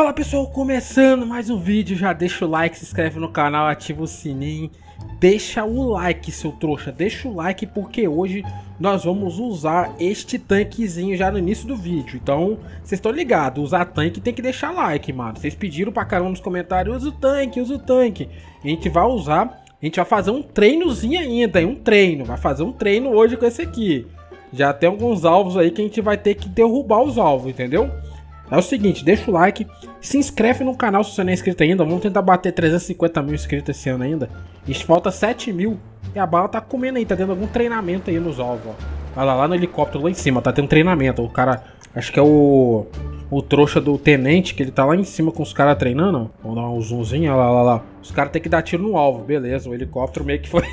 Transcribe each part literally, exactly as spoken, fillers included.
Fala pessoal, começando mais um vídeo, já deixa o like, se inscreve no canal, ativa o sininho, deixa o like seu trouxa, deixa o like porque hoje nós vamos usar este tanquezinho já no início do vídeo, então vocês estão ligados, usar tanque tem que deixar like mano, vocês pediram pra caramba nos comentários, usa o tanque, usa o tanque, a gente vai usar, a gente vai fazer um treinozinho ainda, um treino, vai fazer um treino hoje com esse aqui, já tem alguns alvos aí que a gente vai ter que derrubar os alvos, entendeu? É o seguinte, deixa o like, se inscreve no canal se você não é inscrito ainda, vamos tentar bater trezentos e cinquenta mil inscritos esse ano ainda. E falta sete mil e a bala tá comendo aí, tá tendo algum treinamento aí nos alvos, ó. Olha lá, lá no helicóptero lá em cima, tá tendo treinamento, o cara, acho que é o o trouxa do Tenente, que ele tá lá em cima com os caras treinando, ó. Vamos dar um zoomzinho, olha lá, olha lá, os caras tem que dar tiro no alvo, beleza, o helicóptero meio que foi,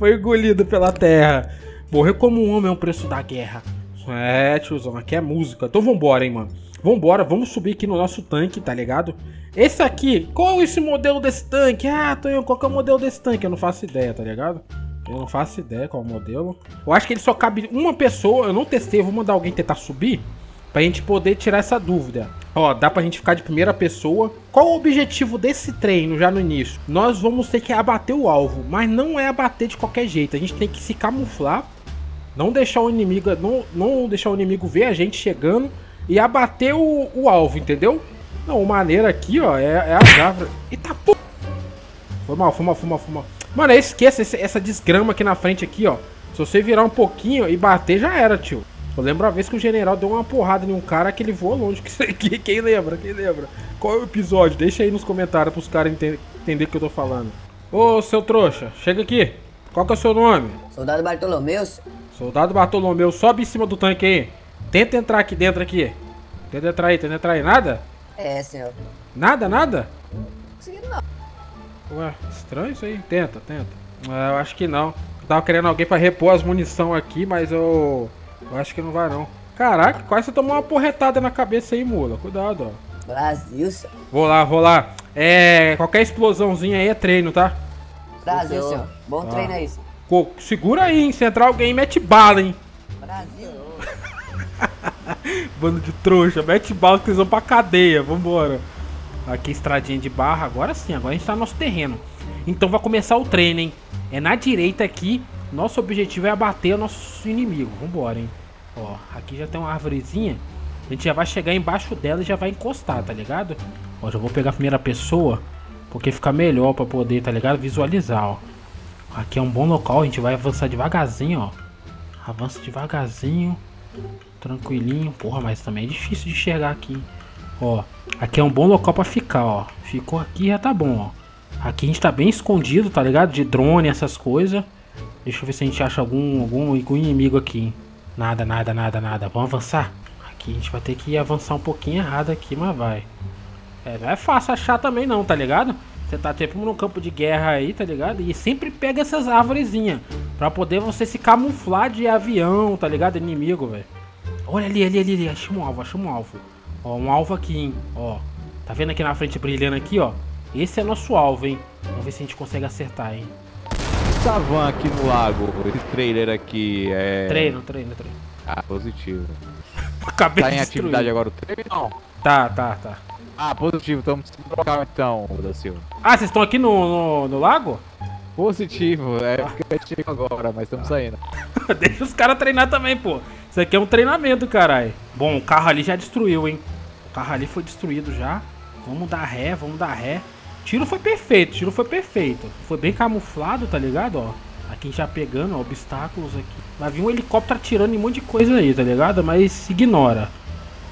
foi engolido pela terra. Morrer como um homem é o preço da guerra. É, tiozão, aqui é música, então vambora, hein, mano. Vambora, vamos subir aqui no nosso tanque, tá ligado? Esse aqui, qual é esse modelo desse tanque? Ah, Tonho, qual que é o modelo desse tanque? Eu não faço ideia, tá ligado? Eu não faço ideia qual é o modelo. Eu acho que ele só cabe uma pessoa, eu não testei, eu vou mandar alguém tentar subir pra gente poder tirar essa dúvida. Ó, dá pra gente ficar de primeira pessoa. Qual o objetivo desse treino já no início? Nós vamos ter que abater o alvo, mas não é abater de qualquer jeito, a gente tem que se camuflar, não deixar o inimigo, não, não deixar o inimigo ver a gente chegando e abater o, o alvo, entendeu? Não, o maneiro aqui, ó, é, é a javra. Eita porra! Foi mal, foi mal, foi mal, foi mal. Mano, esqueça esse, essa desgrama aqui na frente aqui, ó. Se você virar um pouquinho e bater, já era, tio. Eu lembro a vez que o general deu uma porrada em um cara que ele voou longe. Quem lembra? Quem lembra? Qual é o episódio? Deixa aí nos comentários pros caras ente entender o que eu tô falando. Ô, seu trouxa, chega aqui. Qual que é o seu nome? Soldado Bartolomeu. Soldado Bartolomeu, sobe em cima do tanque aí. Tenta entrar aqui dentro aqui. Tenta entrar aí, tenta entrar aí. Nada? É, senhor. Nada, nada? Não consegui não. Ué, estranho isso aí. Tenta, tenta. É, eu acho que não. Eu tava querendo alguém pra repor as munição aqui, mas eu... eu acho que não vai não. Caraca, quase você tomou uma porretada na cabeça aí, mula. Cuidado, ó. Brasil, senhor. Vou lá, vou lá. É, qualquer explosãozinha aí é treino, tá? Brasil, então, senhor. Bom tá. Treino aí, senhor. Segura aí, hein? Se entrar alguém, mete bala, hein? Brasil. Bando de trouxa, mete bala que vocês vão pra cadeia, vambora. Aqui, estradinha de barra, agora sim, agora a gente tá no nosso terreno. Então vai começar o treino, hein? É na direita aqui, nosso objetivo é abater o nosso inimigo, vambora, hein? Ó, aqui já tem uma arvorezinha, a gente já vai chegar embaixo dela e já vai encostar, tá ligado? Ó, já vou pegar a primeira pessoa, porque fica melhor pra poder, tá ligado? Visualizar, ó. Aqui é um bom local, a gente vai avançar devagarzinho, ó. Avança devagarzinho. Tranquilinho, porra, mas também é difícil de enxergar aqui. Ó, aqui é um bom local pra ficar, ó. Ficou aqui, já tá bom, ó. Aqui a gente tá bem escondido, tá ligado? De drone, essas coisas. Deixa eu ver se a gente acha algum, algum, algum inimigo aqui. Nada, nada, nada, nada. Vamos avançar? Aqui a gente vai ter que avançar um pouquinho errado aqui, mas vai. É, não é fácil achar também não, tá ligado? Você tá tipo no campo de guerra aí, tá ligado? E sempre pega essas árvorezinhas pra poder você se camuflar de avião, tá ligado? Inimigo, velho. Olha ali, ali, ali, ali. Achei um alvo, achei um alvo. Ó, um alvo aqui, hein? Ó. Tá vendo aqui na frente brilhando aqui, ó? Esse é nosso alvo, hein? Vamos ver se a gente consegue acertar, hein? Essa van aqui no lago, esse trailer aqui é... Treino, treino, treino. Ah, positivo. Acabei de destruir. Tá em atividade agora o treino? Não. Tá, tá, tá. Ah, positivo, estamos no local então, da Silva. Ah, vocês estão aqui no, no, no lago? Positivo, é porque eu chego agora, mas estamos saindo. Deixa os caras treinar também, pô. Isso aqui é um treinamento, caralho. Bom, o carro ali já destruiu, hein. O carro ali foi destruído já. Vamos dar ré, vamos dar ré. Tiro foi perfeito, tiro foi perfeito. Foi bem camuflado, tá ligado, ó. Aqui já pegando, ó, obstáculos aqui. Vai vir um helicóptero atirando em um monte de coisa aí, tá ligado? Mas ignora.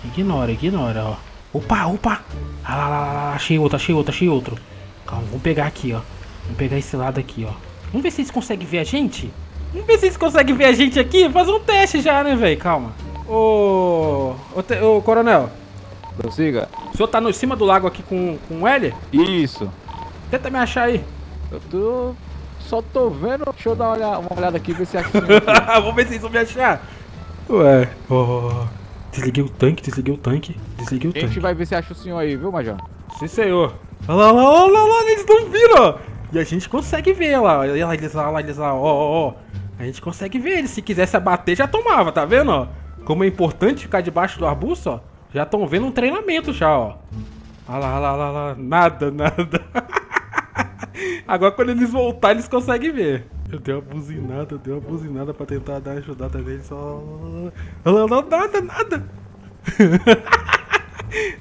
Ignora, ignora, ó. Opa, opa! Ah lá, lá, lá, achei outro, achei outro, achei outro. Calma, vamos pegar aqui, ó. Vamos pegar esse lado aqui, ó. Vamos ver se eles conseguem ver a gente? Vamos ver se eles conseguem ver a gente aqui? Fazer um teste já, né, velho? Calma. Ô... Ô, te... Ô, coronel. Prossiga. O senhor tá no cima do lago aqui com, com L? Isso. Tenta me achar aí. Eu tô... Só tô vendo. Deixa eu dar uma olhada, uma olhada aqui, ver se acha. Vamos ver se eles vão me achar. Ué... Oh. Desliguei o tanque, desliguei o tanque, desliguei o tanque. A gente vai ver se acha o senhor aí, viu, Major? Sim, senhor. Olha lá, olha lá, olha lá, eles não viram. E a gente consegue ver, olha lá, olha lá, eles lá, olha lá, eles lá, ó, ó, ó. A gente consegue ver eles, se quisesse abater já tomava, tá vendo, ó? Como é importante ficar debaixo do arbusto, ó. Já estão vendo um treinamento já, ó. Olha lá, olha lá, olha lá, nada, nada. Agora quando eles voltar eles conseguem ver. Eu dei uma buzinada, eu dei uma buzinada pra tentar dar ajudar também, só... Não, não, nada, nada.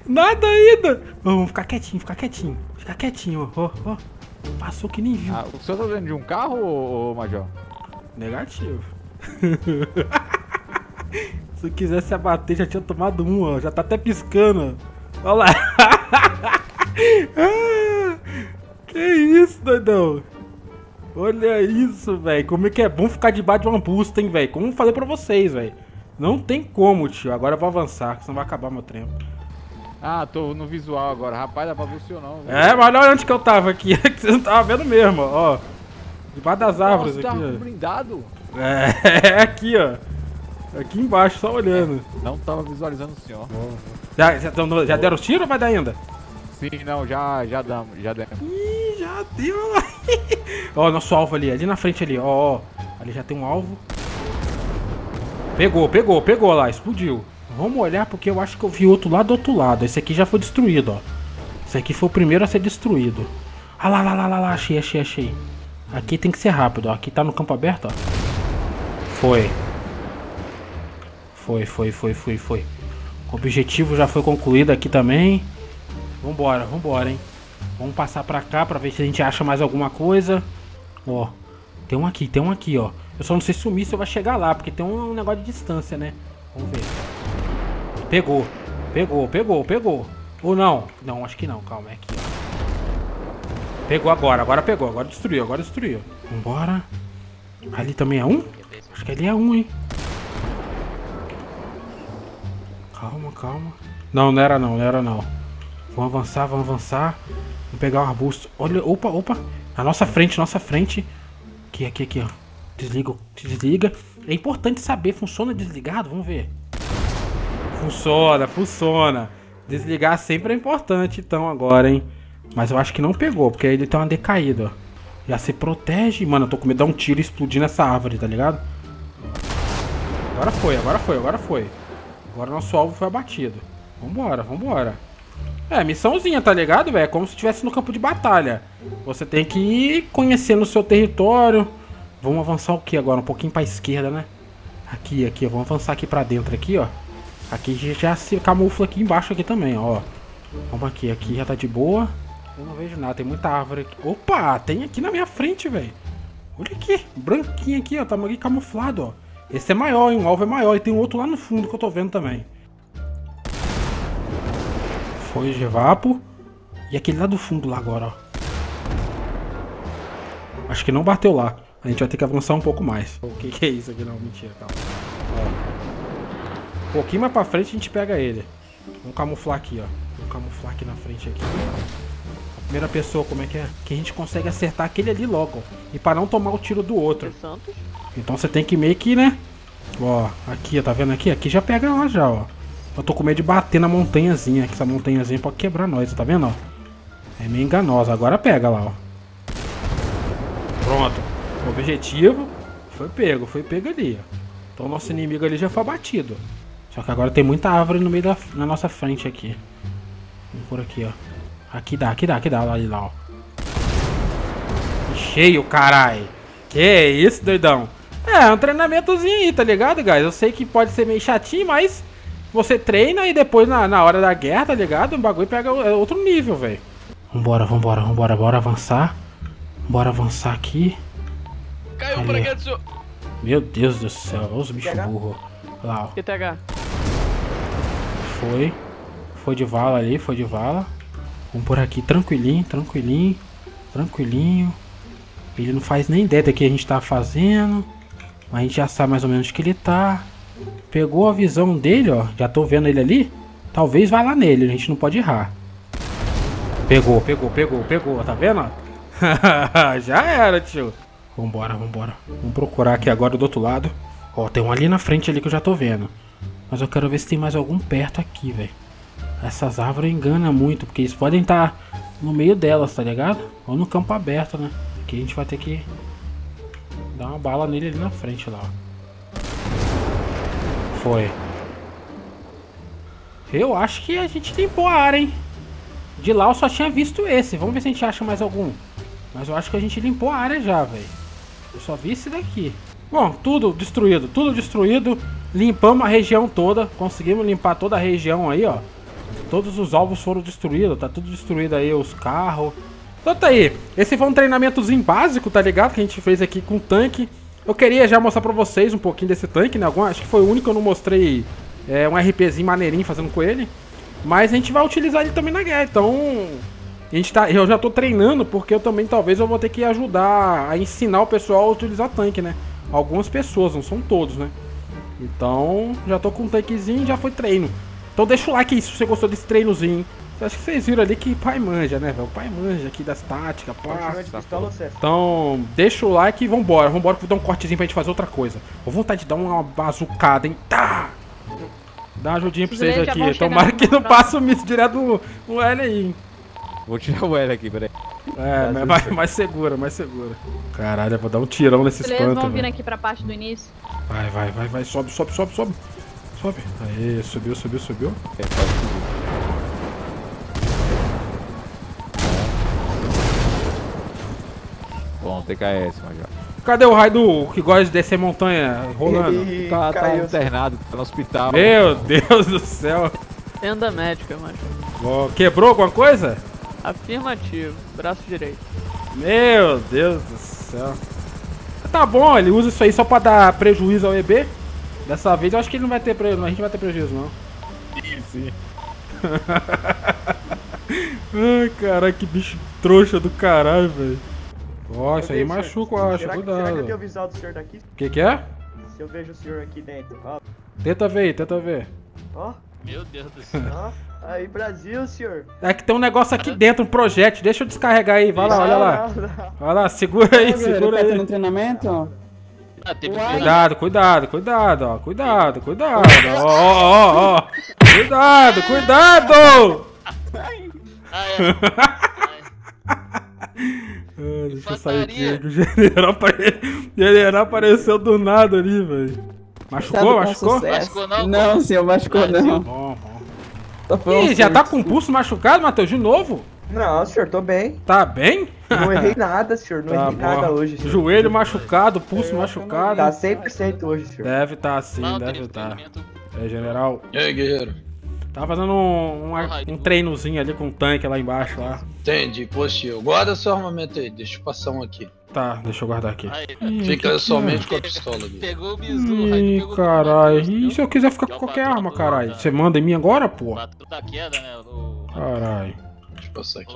Nada ainda. Vamos ficar quietinho, ficar quietinho. Ficar quietinho, ó, ó. Passou que nem viu. Ah, o senhor tá dentro de um carro, ô, ô, Major? Negativo. Se quisesse abater, já tinha tomado um, ó. Já tá até piscando, ó. Olha lá. Ah, que isso, doidão. Olha isso, velho. Como é que é bom ficar debaixo de uma busta, hein, velho. Como falei pra vocês, velho. Não tem como, tio. Agora eu vou avançar, senão vai acabar meu tempo. Ah, tô no visual agora. Rapaz, dá pra ver o senhor não, véio. É, mas olha onde que eu tava aqui. Você não tava vendo mesmo, ó. Debaixo das árvores. Nossa, aqui, tá blindado. É, aqui, ó. Aqui embaixo, só olhando. Não tava visualizando o senhor. Já, já, tão, já deram tiro ou vai dar ainda? Sim, não, já, já damos, já demos. Ih, já deu. Ó, nosso alvo ali, ali na frente ali, ó, ó. Ali já tem um alvo. Pegou, pegou, pegou lá, explodiu. Vamos olhar porque eu acho que eu vi outro lado do outro lado. Esse aqui já foi destruído, ó. Esse aqui foi o primeiro a ser destruído. Ah lá, lá, lá, lá, lá, achei, achei, achei. Aqui tem que ser rápido, ó. Aqui tá no campo aberto, ó. Foi. Foi, foi, foi, foi, foi. O objetivo já foi concluído aqui também. Vambora, vambora, hein. Vamos passar pra cá pra ver se a gente acha mais alguma coisa. Ó, tem um aqui, tem um aqui, ó. Eu só não sei se o míssil vai chegar lá, porque tem um negócio de distância, né? Vamos ver. Pegou, pegou, pegou, pegou. Ou não? Não, acho que não, calma, é aqui. Pegou agora, agora pegou, agora destruiu, agora destruiu. Vambora. Ali também é um? Acho que ali é um, hein. Calma, calma. Não, não era não, não era não. Vamos avançar, vamos avançar. Vamos pegar o arbusto. Olha, opa, opa. Na nossa frente, nossa frente. Aqui, aqui, aqui, ó. Desliga, desliga. É importante saber, funciona desligado? Vamos ver. Funciona, funciona. Desligar sempre é importante, então, agora, hein. Mas eu acho que não pegou, porque aí ele tem uma decaída, ó. Já se protege. Mano, eu tô com medo de dar um tiro e explodir nessa árvore, tá ligado? Agora foi, agora foi, agora foi. Agora nosso alvo foi abatido. Vambora, vambora. É, missãozinha, tá ligado, velho? É como se estivesse no campo de batalha. Você tem que ir conhecendo o seu território. Vamos avançar o que agora? Um pouquinho pra esquerda, né? Aqui, aqui, vamos avançar aqui pra dentro, aqui, ó. Aqui já se camufla aqui embaixo aqui também, ó. Vamos aqui, aqui já tá de boa. Eu não vejo nada, tem muita árvore aqui. Opa, tem aqui na minha frente, velho. Olha aqui, branquinho aqui, ó. Tá aqui camuflado, ó. Esse é maior, hein? O alvo é maior. E tem um outro lá no fundo que eu tô vendo também. Foi de vapo. E aquele lá do fundo lá agora, ó. Acho que não bateu lá. A gente vai ter que avançar um pouco mais. O que que é isso aqui? Não, mentira, calma. Ó. Um pouquinho mais pra frente a gente pega ele. Vamos camuflar aqui, ó. Vamos camuflar aqui na frente aqui. A primeira pessoa, como é que é? Que a gente consegue acertar aquele ali logo. E pra não tomar o tiro do outro. Então você tem que meio que, né? Ó, aqui, ó, tá vendo aqui? Aqui já pega lá já, ó. Eu tô com medo de bater na montanhazinha, que essa montanhazinha pode quebrar nós, tá vendo, ó? É meio enganosa, agora pega lá, ó. Pronto. O objetivo foi pego, foi pego ali, ó. Então o nosso inimigo ali já foi abatido. Só que agora tem muita árvore no meio da na nossa frente aqui. Vamos por aqui, ó. Aqui dá, aqui dá, aqui dá, lá, ali lá, ó. Cheio, carai. Que isso, doidão. É, um treinamentozinho aí, tá ligado, guys? Eu sei que pode ser meio chatinho, mas você treina e depois na, na hora da guerra, tá ligado? O bagulho pega outro nível, velho. Vambora, vambora, vambora, bora avançar. Bora avançar aqui. Caiu pra cá do senhor. Meu Deus do céu, olha os bichos burros. Lá, ó. T T H. Foi. Foi de vala ali, foi de vala. Vamos por aqui, tranquilinho, tranquilinho. Tranquilinho. Ele não faz nem ideia do que a gente tá fazendo. Mas a gente já sabe mais ou menos que ele tá. Pegou a visão dele, ó. Já tô vendo ele ali. Talvez vá lá nele, a gente não pode errar. Pegou, pegou, pegou, pegou. Tá vendo? Já era, tio. Vambora, vambora. Vamos procurar aqui agora do outro lado. Ó, tem um ali na frente ali que eu já tô vendo. Mas eu quero ver se tem mais algum perto aqui, velho. Essas árvores enganam muito, porque eles podem estar no meio delas, tá ligado? Ou no campo aberto, né? Aqui a gente vai ter que dar uma bala nele ali na frente, lá, ó. Foi. Eu acho que a gente limpou a área, hein? De lá eu só tinha visto esse. Vamos ver se a gente acha mais algum. Mas eu acho que a gente limpou a área já, velho. Eu só vi esse daqui. Bom, tudo destruído, tudo destruído. Limpamos a região toda. Conseguimos limpar toda a região aí, ó. Todos os alvos foram destruídos. Tá tudo destruído aí, os carros. Então tá aí. Esse foi um treinamentozinho básico, tá ligado? Que a gente fez aqui com o tanque. Eu queria já mostrar pra vocês um pouquinho desse tanque, né? Algum, acho que foi o único que eu não mostrei é, um RPzinho maneirinho fazendo com ele. Mas a gente vai utilizar ele também na guerra. Então... A gente tá, eu já tô treinando porque eu também talvez eu vou ter que ajudar a ensinar o pessoal a utilizar tanque, né? Algumas pessoas, não são todos, né? Então, já tô com um tanquezinho e já foi treino. Então deixa o like aí se você gostou desse treinozinho. Acho que vocês viram ali que pai manja, né, velho? O pai manja aqui das táticas, pá. Então, deixa o like e vambora. Vambora que eu vou dar um cortezinho pra gente fazer outra coisa. Vou vontade de dar uma bazucada, hein? Tá! Dá uma ajudinha pra vocês aqui. Tomara que não passe o miss direto no, no L aí, hein? Vou tirar o L aqui, peraí. É, mas mais, mais segura, mais segura. Caralho, eu vou dar um tirão nesse espanto. Eles vão vir aqui pra parte do início. Vai, vai, vai, vai, sobe, sobe, sobe, sobe. Sobe. Aê, subiu, subiu, subiu. É, pode subir. Bom, T K S, Major. Cadê o Raidu que gosta de descer montanha rolando? Ih, tá, tá internado, tá no hospital. Meu Deus do céu. Tenda médica, Major. Quebrou alguma coisa? Afirmativo, braço direito. Meu Deus do céu. Tá bom, ele usa isso aí só pra dar prejuízo ao E B. Dessa vez eu acho que ele não vai ter prejuízo, a gente vai ter prejuízo não. Sim, sim. Ai, caralho, que bicho trouxa do caralho, velho. Ó, isso aí machuca, eu acho, cuidado. Será que eu tenho avisado o senhor daqui? Que que é? Se eu vejo o senhor aqui dentro, ó. Tenta ver aí, tenta ver. Ó. Meu Deus do céu. Aí, Brasil, senhor. É que tem um negócio aqui dentro, um projétil. Deixa eu descarregar aí. Vai lá, não, olha lá. Não, não. Vai lá, segura aí, não, segura aí. Tá tendo treinamento? Ah, cuidado, cuidado, cuidado, ó. Cuidado, cuidado. Ó, ó, ó. Cuidado, cuidado. Deixa eu sair aqui. O general, apare... general apareceu do nada ali, velho. Machucou, machucou? Machucou não? Não, senhor, machucou não. Bom, bom. Ih, já tá com o pulso machucado, Matheus, de novo? Não, senhor, tô bem. Tá bem? Não errei nada, senhor, não tá errei bom. nada hoje, senhor. Joelho machucado, pulso machucado. Tá cem por cento hoje, senhor. Deve tá assim, não, deve tá. É, general. E aí, guerreiro? Tava fazendo um, um, um treinozinho ali com um tanque lá embaixo, lá. Entendi, positivo. Guarda seu armamento aí, deixa eu passar um aqui. Tá, deixa eu guardar aqui. Ai, hum, fica que somente que... com a pistola ali. Pegou o bizu, Ih, caralho. E se eu quiser ficar com qualquer arma, caralho? Você manda em mim agora, pô? Caralho. Deixa eu passar aqui.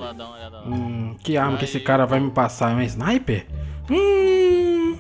Hum, que arma que esse cara vai me passar? É um sniper? Hum.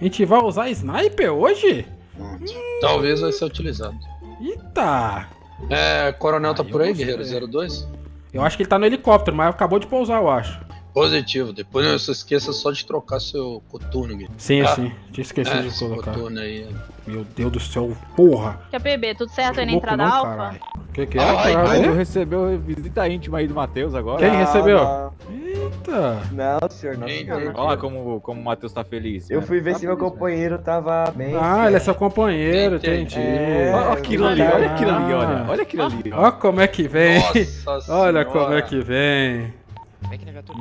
A gente vai usar sniper hoje? Hum. Talvez vai ser utilizado. Eita. É, Coronel tá por aí, Guerreiro zero dois? Eu acho que ele tá no helicóptero, mas acabou de pousar, eu acho. Positivo, depois não se esqueça só de trocar seu coturno, Guilherme. Sim, ah, sim, tinha esquecido é, de colocar. Coturno aí. Meu Deus do céu, porra! Que é P B, tudo certo aí na entrada não, alfa? Carai. Que que é, ai, caralho? Ele recebeu visita íntima aí do Matheus agora. Quem recebeu? Ah, eita! Não, senhor, não. Olha lá como, como o Matheus tá feliz. Eu né? fui ver tá se feliz, meu companheiro velho. tava bem. Ah, senhor. Ele é seu companheiro, entendi. É, olha aquilo ali, olha aquilo ali, olha. Olha aquilo ali. Olha como é que vem. Nossa olha senhora. como é que vem.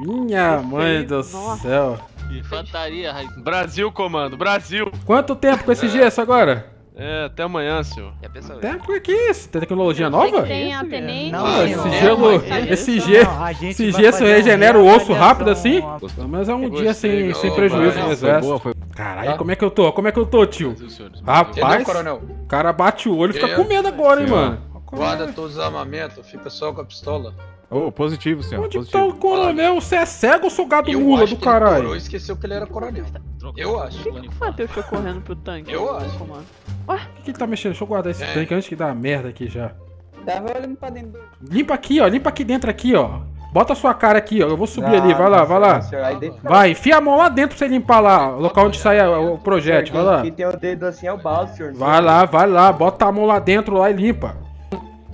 Minha mãe do céu. Infantaria, Raidu. Brasil, comando, Brasil. Quanto tempo com esse gesso agora? É, até amanhã, senhor. Tempo é que isso? Tem tecnologia nova? Tem a tenente. Não, esse gelo, esse gesso, esse gesso regenera o osso rápido assim? Mas é um dia sem prejuízo no exército. Caralho, como é que eu tô? Como é que eu tô, tio? Rapaz, o cara bate o olho e fica com medo agora, hein, mano. Guarda todos os armamentos, fica só com a pistola. Ô, oh, positivo, senhor. Onde positivo. tá o coronel? Você é cego ou soldado mula do caralho? Eu esqueceu que ele era coronel. Eu acho. Por que o Matheus foi correndo pro tanque? Eu acho. Ué, o que, que ele tá mexendo? Deixa eu guardar esse é. tanque antes que dá merda aqui já. Tava olhando pra dentro. Limpa aqui, ó. Limpa aqui dentro aqui, ó. Bota a sua cara aqui, ó. Eu vou subir ah, ali. Vai lá, vai lá. Vai, enfia a mão lá dentro pra você limpar lá. O local onde sai o projétil. Vai lá. Aqui tem o dedo assim, é o balde, senhor. Vai lá, vai lá. Bota a mão lá dentro lá e limpa.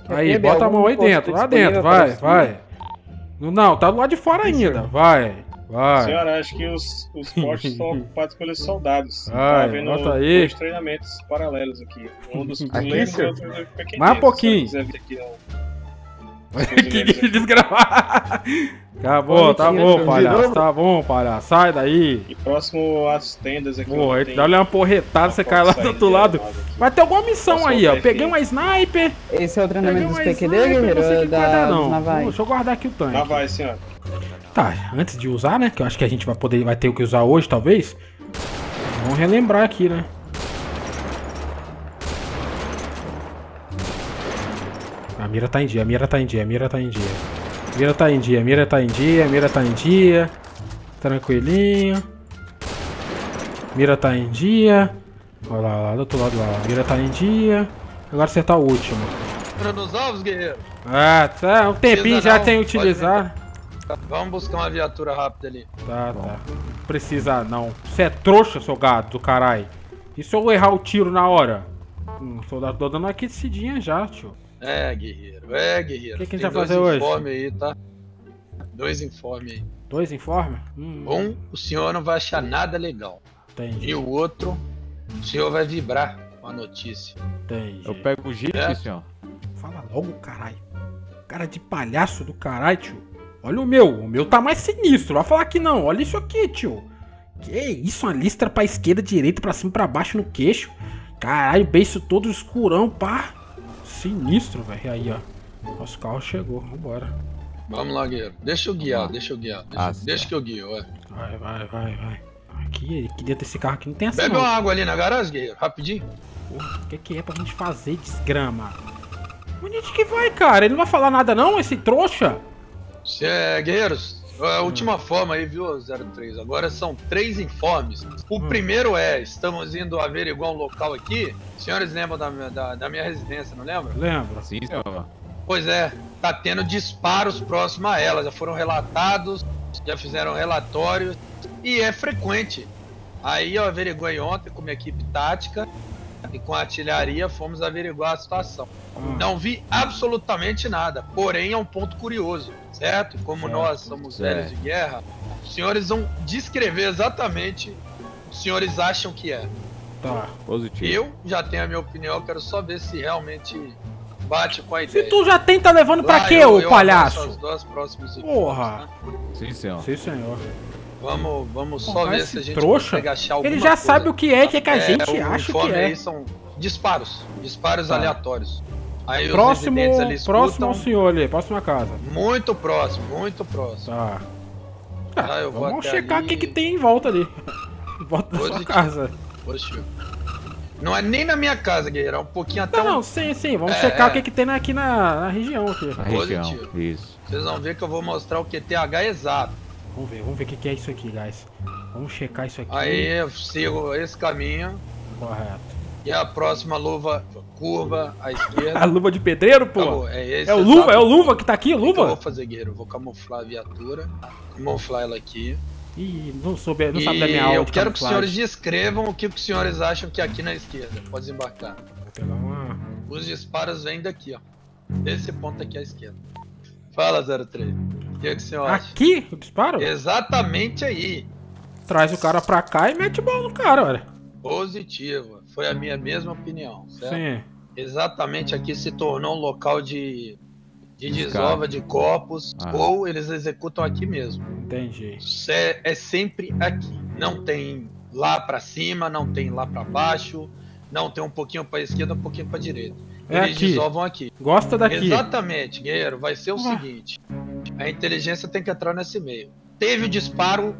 Aí, bota a mão aí dentro, lá dentro, vai, vai. Não, tá do lado de fora ainda, vai, vai. Senhora, acho que os, os postos são ocupados pelos soldados. Vai, tá vendo dois treinamentos paralelos aqui. Um dos aqui, mais um pouquinho. Aqui, Que desgraçado. Tá bom, tá bom, palhaço. Tá bom, palhaço. Sai daí. E próximo às tendas aqui. Porra, ele dá uma porretada, você cai lá do outro lado. Vai ter alguma missão aí, ó. Peguei uma sniper. Esse é o treinamento dos P Q D, guerreiro? Não sei o que guardar, não. Deixa eu guardar aqui o tanque. Já vai, senhora. Tá, antes de usar, né? Que eu acho que a gente vai poder, vai ter o que usar hoje, talvez. Vamos relembrar aqui, né? A mira tá em dia, a mira tá em dia, a mira tá em dia. A mira tá em dia, a mira tá em dia, a mira tá em dia. Tranquilinho. Mira tá em dia. Olha lá, lá do outro lado lá. A mira tá em dia. Agora acertar o último. Entrando nos alvos, guerreiro? Ah, tá. Um tempinho já tem que utilizar. Vamos buscar uma viatura rápida ali. Tá, tá. Não precisa não. Você é trouxa, seu gato do caralho. E se eu errar o tiro na hora? Hum, o soldado tô dando uma aquecidinha já, tio. É, guerreiro, é, guerreiro. O que, que a gente vai fazer hoje? Dois informes aí, tá? Dois informes aí. Dois informes? Hum. Um, o senhor não vai achar nada legal. Entendi. E o outro, o senhor vai vibrar com a notícia. Entendi. Eu pego o jeito, é? Senhor. Fala logo, caralho. Cara de palhaço do caralho, tio. Olha o meu, o meu tá mais sinistro. Vai falar que não, olha isso aqui, tio. Que isso, uma listra pra esquerda, direita, pra cima, pra baixo, no queixo. Caralho, beiço todo escurão, pá. Sinistro, velho. Aí, ó. Nosso carro chegou. Vambora. Vamos lá, guerreiro. Deixa eu guiar, deixa eu guiar. Deixa, ah, deixa que eu guio, é. Vai, vai, vai, vai. Aqui, aqui dentro desse carro aqui não tem essa. Bebe não. Uma água ali na garagem, guerreiro. Rapidinho. Porra, o que, que é pra gente fazer, desgrama? Onde é que vai, cara? Ele não vai falar nada, não, esse trouxa? Cê é, guerreiros. A última hum. forma aí, viu, zero três. Agora são três informes. O hum. primeiro é, estamos indo averiguar um local aqui. Os senhores lembram da, da, da minha residência, não lembram? Lembro. Sim, senhor. Pois é, tá tendo disparos próximo a ela. Já foram relatados, já fizeram relatórios. E é frequente. Aí eu averiguei ontem com minha equipe tática. E com a artilharia fomos averiguar a situação. hum. Não vi absolutamente nada. Porém é um ponto curioso, certo? Como certo, nós somos certo. velhos de guerra. Os senhores vão descrever exatamente o que os senhores acham que é. Tá, positivo. Eu já tenho a minha opinião, quero só ver se realmente bate com a ideia. Se tu já tem, tá levando pra Lá quê, ô palhaço? Duas próximas Porra episódios, né? Sim, senhor. Sim, senhor. Vamos, vamos só ver se a gente trouxa. consegue achar alguma coisa. Ele já coisa. sabe o que é, o que, é que a gente é, acha que é. Aí são disparos, disparos tá. aleatórios. Aí próximo, os ali próximo ao senhor ali, próxima casa. Muito próximo, muito próximo. Tá. Ah, tá, eu vamos checar ali... o que, que tem em volta ali. Em volta da sua casa. Positivo. Não é nem na minha casa, guerreiro, é um pouquinho até... Não, um... não sim, sim, vamos é, checar é. o que, que tem aqui na, na região. Aqui. Na região, positivo. Isso. Vocês vão ver que eu vou mostrar o Q T H exato. Vamos ver, vamos ver o que, que é isso aqui, guys. Vamos checar isso aqui. Aí eu sigo esse caminho. Correto. E a próxima luva curva à esquerda. A luva de pedreiro, pô? Acabou. É, esse é o luva, exato. É o luva que tá aqui, luva? Então eu vou fazer, guerreiro. Vou camuflar a viatura. Camuflar ela aqui. Ih, não, soube, não sabe da minha aula. Eu quero camuflagem. Que os senhores descrevam o que os senhores acham que é aqui na esquerda. Pode desembarcar. Vou pegar uma. Os disparos vêm daqui, ó. Desse ponto aqui à esquerda. Fala, zero três. Que é que você acha? Aqui? O disparo? Exatamente aí. Traz o cara pra cá e mete bala no cara, olha. Positivo. Foi a minha mesma opinião, certo? Sim. Exatamente aqui se tornou um local de, de desova de corpos. Ah. Ou eles executam aqui mesmo. Entendi. É, é sempre aqui. Não tem lá pra cima, não tem lá pra baixo. Não tem um pouquinho pra esquerda, um pouquinho pra direita. É eles aqui. Desovam aqui. Gosta daqui. Exatamente, guerreiro. Vai ser o ah. seguinte... A inteligência tem que entrar nesse meio. Teve o disparo,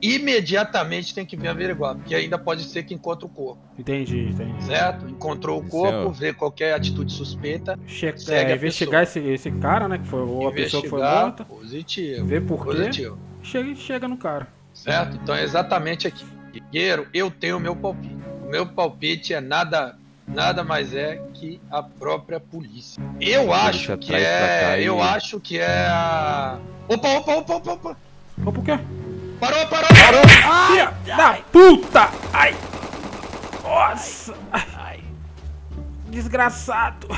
imediatamente tem que vir averiguar, porque ainda pode ser que encontre o corpo. Entendi, entendi. Certo? Encontrou o corpo, vê qualquer atitude suspeita. Checa, segue é, investigar esse, esse cara, né? Que foi, ou a pessoa que foi morta. Positivo. Vê por quê. Chega, chega no cara. Certo? Então é exatamente aqui. Guerreiro, eu tenho o meu palpite. O meu palpite é nada. Nada mais é que a própria polícia. Eu acho que é. Eu acho que é a. Opa, opa, opa, opa, opa! Opa, o quê? Parou, parou, parou! Ai! Da puta! Ai! Nossa! Ai! Desgraçado!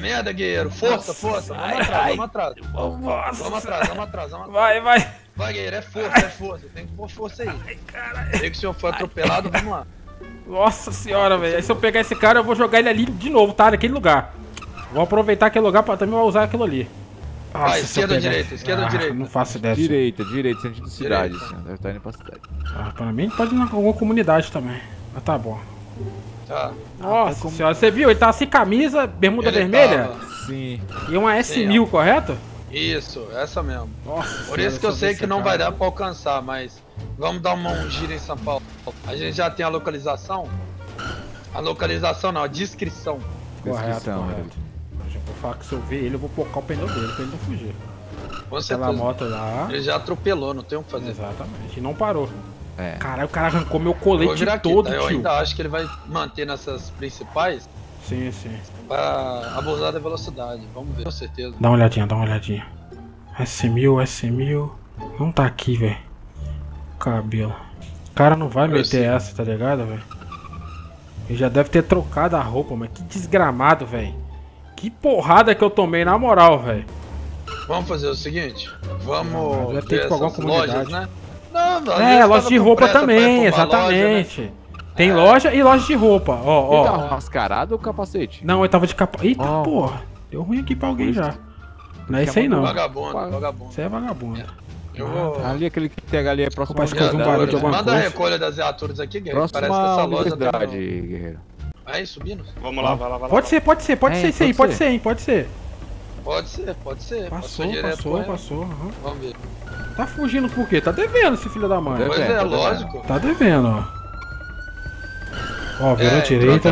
Merda, guerreiro! Força, força! Vamos atrás, vamos atrás! Vamos atrás, vamos atrás, vamos atrás! Vai, vai! Vai, guerreiro, é força, é força! Tem que pôr força aí! Ai, caralho! Vê que o senhor foi atropelado, vamos lá! Nossa senhora, velho. Aí se eu pegar esse cara, eu vou jogar ele ali de novo, tá? Naquele lugar. Vou aproveitar aquele lugar pra também usar aquilo ali. Ah, ah esquerda ou direita? Esquerda ah, ou direita? Não faço ideia. Direita, direita, sentido de cidade. Deve estar indo pra cidade. Ah, pra mim pode ir em alguma comunidade também. Mas tá bom. Tá. Nossa como... senhora, você viu? Ele tava sem camisa, bermuda ele vermelha? Tava. Sim. E uma S mil, é. Correto? Isso, essa mesmo. Nossa, por isso que eu sei que não vai dar pra alcançar, mas vamos dar uma um giro em São Paulo. A gente já tem a localização. A localização não, a descrição. Descrição, correto. Eu vou falar que se eu ver ele, eu vou colocar o pneu dele pra ele não fugir. Com certeza. Aquela moto lá. Ele já atropelou, não tem o que fazer. Exatamente, e não parou. É. Caralho, o cara arrancou meu colete todo, tá? Tio. Eu ainda acho que ele vai manter nessas principais. Sim, sim. Pra abusar da velocidade, vamos ver, com certeza. Dá uma olhadinha, dá uma olhadinha. S mil, S mil. Não tá aqui, velho. Cabelo. O cara não vai meter sim. Essa, tá ligado, velho? Ele já deve ter trocado a roupa, mas que desgramado, velho. Que porrada que eu tomei, na moral, velho. Vamos fazer o seguinte, vamos já ter alguma comunidade, né? Não, não, é, loja de roupa também, exatamente. Loja, né? Tem é. Loja e loja de roupa, ó, ó. Ele tava mascarado ou capacete? Não, eu tava de capacete. Eita, oh. Porra, deu ruim aqui pra alguém já. Não é isso aí, não. Vagabundo, vagabundo. Você é vagabundo. Eu vou... Ali, aquele que pega ali é próximo. Parece que eu vi um barulho de alguma coisa. Manda a recolha das viaturas aqui, guerreiro. Parece que essa loja tá... guerreiro. Aí, subindo? Vamos lá, vai lá, vai lá. Pode ser, pode ser, pode ser isso aí, pode ser, hein, pode ser. Pode ser, pode ser. Passou, passou, passou. Vamos ver. Tá fugindo por quê? Tá devendo esse filho da mãe. Pois é, lógico. Tá devendo, ó. Ó, virou direita,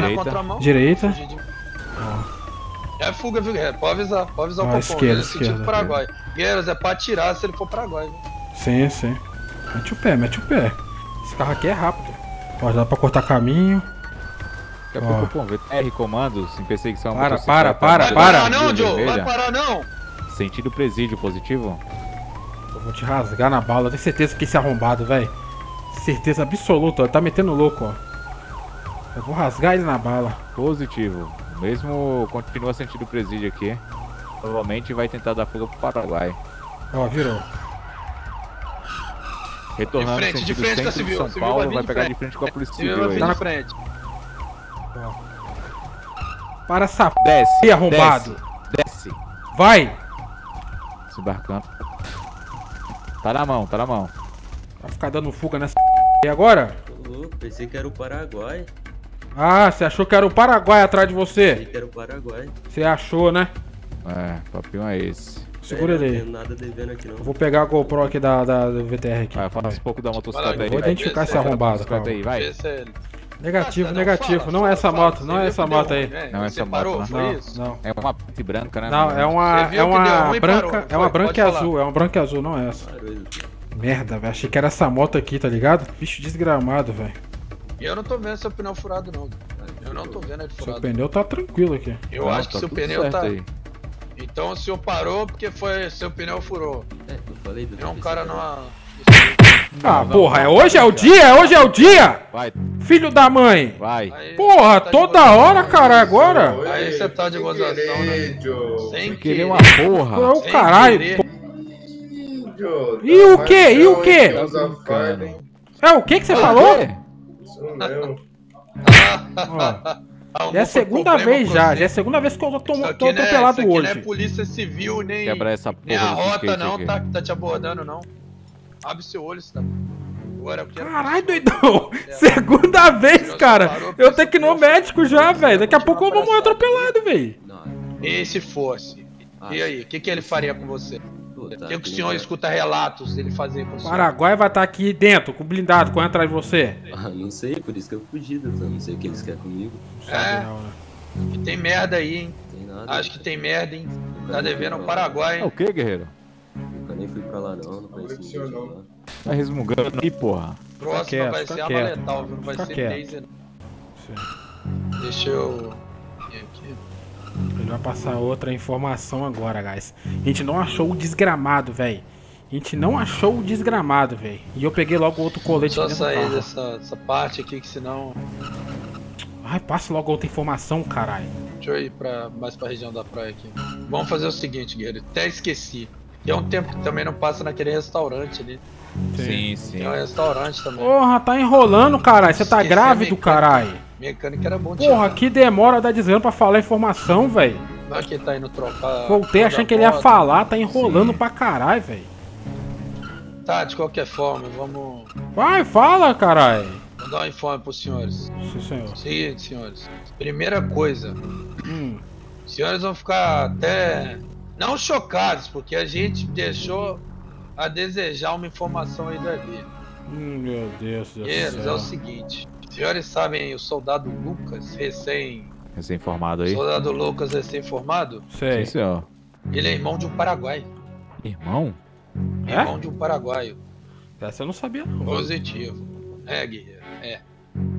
direita. É fuga, viu, guerreiro? Pode avisar, pode avisar o Copom. Esquerda, esquerda. Paraguai. Guerreiros, é pra atirar se ele for Paraguai. Sim, sim. Mete o pé, mete o pé. Esse carro aqui é rápido. Ó, dá pra cortar caminho. Daqui a pouco, pô, R comandos em perseguição. Para, para, para, para. Vai parar não, Joe, vai parar não. Sentido presídio positivo. Eu vou te rasgar na bala, eu tenho certeza que esse arrombado, velho. Certeza absoluta, ó. Tá metendo louco, ó. Eu vou rasgar ele na bala. Positivo. Mesmo continua sentido presídio aqui. Provavelmente vai tentar dar fuga pro Paraguai. Ó, virou. Retornando de frente, de frente da civil. São Paulo civil vai pegar de frente com a polícia civil. Tá na frente. Para essa p... desce, arrombado. Desce, desce. Vai. Desembarcando. Tá na mão, tá na mão. Vai ficar dando fuga nessa p... agora? Tô louco, pensei que era o Paraguai. Ah, você achou que era o Paraguai atrás de você? Pensei que era o Paraguai. Você achou, né? É, papinho é esse. Segura ele aí. Não tem nada devendo aqui, não. Eu vou pegar a GoPro aqui da, da, do V T R aqui. Vai, fala um pouco da motocicleta aí. Vou identificar esse arrombado, calma aí, vai. Negativo, Nossa, negativo. Fala, não fala, é essa fala, moto, não é essa moto aí. Não é essa moto, não. É uma preta e branca, né? Não, é uma, é uma branca, parou, é uma branca e azul, falar. É uma branca e azul, não é essa. Merda, velho, achei que era essa moto aqui, tá ligado? Bicho desgramado, velho. Eu não tô vendo seu pneu furado, não. Eu não tô vendo ele furado. Seu pneu tá tranquilo aqui. Eu não, acho tá que seu pneu tá... Aí. Então o senhor parou porque foi seu pneu furou. É, eu falei do... É um cara numa... Ah, não, porra, não, não, hoje não, é o dia, hoje é o dia! Vai. Filho da mãe! Vai! Porra, tá toda gozação, hora, cara, agora! Oi, aí você tá de gozação, né? Sem querer uma porra! Pô, sem caralho! E o que? E o que? É o que que você ah, falou? Sou meu. Ó, já é a segunda vez já, já é a segunda vez que eu tô atropelado hoje. Não é polícia civil, nem a rota não tá te abordando, não. Abre seu olho, tá? Caralho, doidão! É. Segunda vez, cara! Parou, eu tenho que ir no médico já, velho. Daqui a pouco eu vou morrer atropelado, velho. E se fosse? E aí, o que, que ele faria com você? O que, que o senhor escuta relatos dele fazer com você? Paraguai vai estar aqui dentro, com blindado, correndo atrás de você. Ah, não sei, por isso que eu fugi, eu não sei o que eles querem comigo. É, e tem merda aí, hein? Tem nada. Acho que tem merda, hein? Tá devendo ao Paraguai, hein? É o que, guerreiro? Nem fui pra lá não, não conheci ninguém lá. Tá resmungando aqui, porra. Próxima vai ser a letal, não vai ser laser. Deixa eu... Ele vai passar outra informação agora, guys. A gente não achou o desgramado, velho. A gente não achou o desgramado, velho. E eu peguei logo outro colete. Só sair dessa, dessa parte aqui, que senão... Ai, passa logo outra informação, caralho. Deixa eu ir pra, mais pra região da praia aqui. Vamos fazer o seguinte, guerreiro. Até esqueci. Tem um tempo que também não passa naquele restaurante ali. Sim, sim. Tem um restaurante também. Porra, tá enrolando, caralho. Você tá grávido, caralho. Mecânica era bom. Porra, que demora da desgrama pra falar informação, velho. Vai que tá indo trocar. Voltei achando que ele ia falar, tá enrolando sim pra caralho, velho. Tá, de qualquer forma, vamos. Vai, fala, caralho. Vou dar um informe pros senhores. Sim, senhor. Seguinte, senhores. Primeira coisa. Hum. Os senhores vão ficar até. Não chocados, porque a gente deixou a desejar uma informação aí da vida. Hum, meu Deus do céu. É o seguinte. Os senhores sabem o soldado Lucas, recém. Recém-formado aí? Soldado Lucas recém-formado? Sei. Sim, senhor. Ele é irmão de um paraguaio. Irmão? É? Irmão de um paraguaio. Essa eu não sabia, não. Positivo. É, guerreiro. É.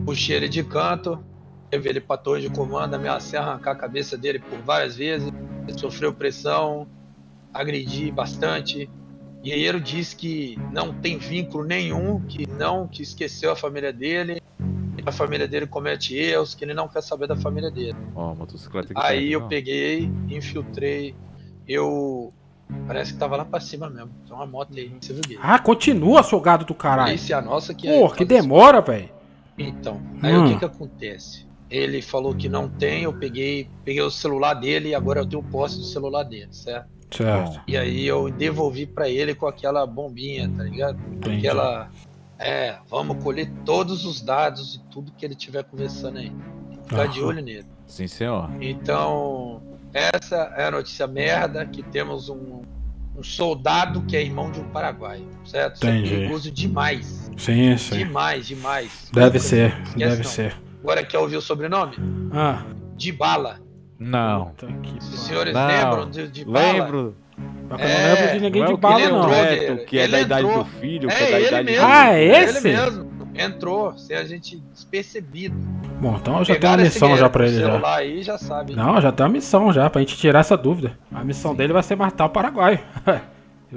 Puxei ele de canto, levei ele pra torre de comando, ameacei arrancar a cabeça dele por várias vezes. Ele sofreu pressão, agredi bastante. Guerreiro disse que não tem vínculo nenhum, que não, que esqueceu a família dele. A família dele comete erros, que ele não quer saber da família dele. Ó, oh, motocicleta que aí eu não peguei, infiltrei, eu... Parece que tava lá pra cima mesmo. Tem uma moto aí, você viu? Ah, continua, seu gado do caralho. Esse é a nossa que... Porra, é, que demora, velho. Então, aí hum. o que que acontece? Ele falou que não tem, eu peguei, peguei o celular dele e agora eu tenho posse do celular dele, certo? Certo. E aí eu devolvi pra ele com aquela bombinha, tá ligado? Entendi. Aquela... É, vamos colher todos os dados e tudo que ele tiver conversando aí. Ficar ah, de olho nele. Sim, senhor. Então, essa é a notícia merda, que temos um, um soldado que é irmão de um paraguaio, certo? Entendi. Isso é perigoso demais. Sim, sim. Demais, demais. Deve Outra, ser, deve não. ser. Agora, quer ouvir o sobrenome? Ah. Dibala. Não. Os senhores não. lembram de Dibala? Lembro. Mas eu é, não lembro de ninguém de bala, não. É, o que é da idade do filho, o que é da idade dele. Ah, é esse? Ele mesmo. Entrou, sem a gente despercebido. Bom, então eu já tenho a missão já pra ele. Já. Aí, já sabe. Não, já tem a missão já, pra gente tirar essa dúvida. A missão Sim. dele vai ser matar o paraguaio. Ele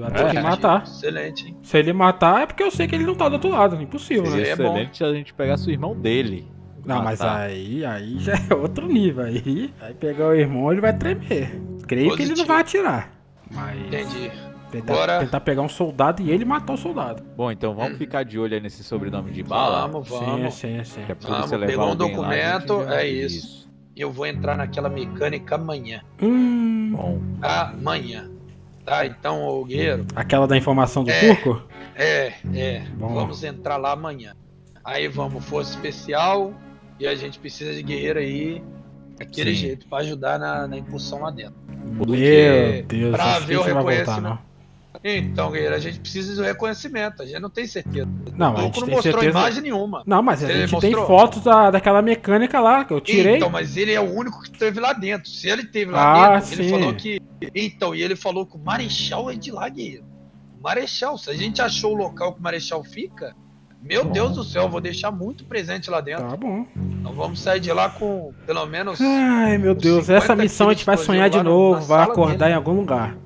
vai ter é, que matar. Excelente, hein? Se ele matar, é porque eu sei que ele não tá do outro lado. Impossível, Sim, né? É excelente a gente pegar o irmão dele. Não, matar. Mas aí, aí já é outro nível. Aí, aí pegar o irmão, ele vai tremer. Creio Positivo. que ele não vai atirar. Mas Entendi. Tentar, Agora... tentar pegar um soldado e ele matar o soldado. Bom, então vamos hum. ficar de olho aí nesse sobrenome de bala. Vamos, vamos. Sim, sim, sim. É vamos, pegou um documento, lá, é isso. isso. Eu vou entrar naquela mecânica amanhã. Hum. Bom. Amanhã. Tá, então, ô guerreiro. Aquela da informação do é, turco? É, é. Bom. Vamos entrar lá amanhã. Aí vamos, força especial. E a gente precisa de guerreiro aí. Aquele sim. jeito, pra ajudar na, na impulsão lá dentro. Porque meu Deus, pra ver o reconhecimento. Voltar, então, guerreiro, a gente precisa do reconhecimento. A gente não tem certeza. Não, o a gente não tem mostrou certeza... imagem nenhuma. Não, mas a ele gente mostrou? tem fotos da, daquela mecânica lá que eu tirei. Então, mas ele é o único que teve lá dentro. Se ele teve lá ah, dentro, sim. ele falou que. Então, e ele falou que o Marechal é de lá, guerreiro. Marechal, se a gente achou o local que o Marechal fica, meu bom, Deus do céu, eu vou deixar muito presente lá dentro. Tá bom. Então vamos sair de lá com pelo menos. Ai, meu Deus, essa missão a gente vai sonhar de novo, vai acordar dele. em algum lugar.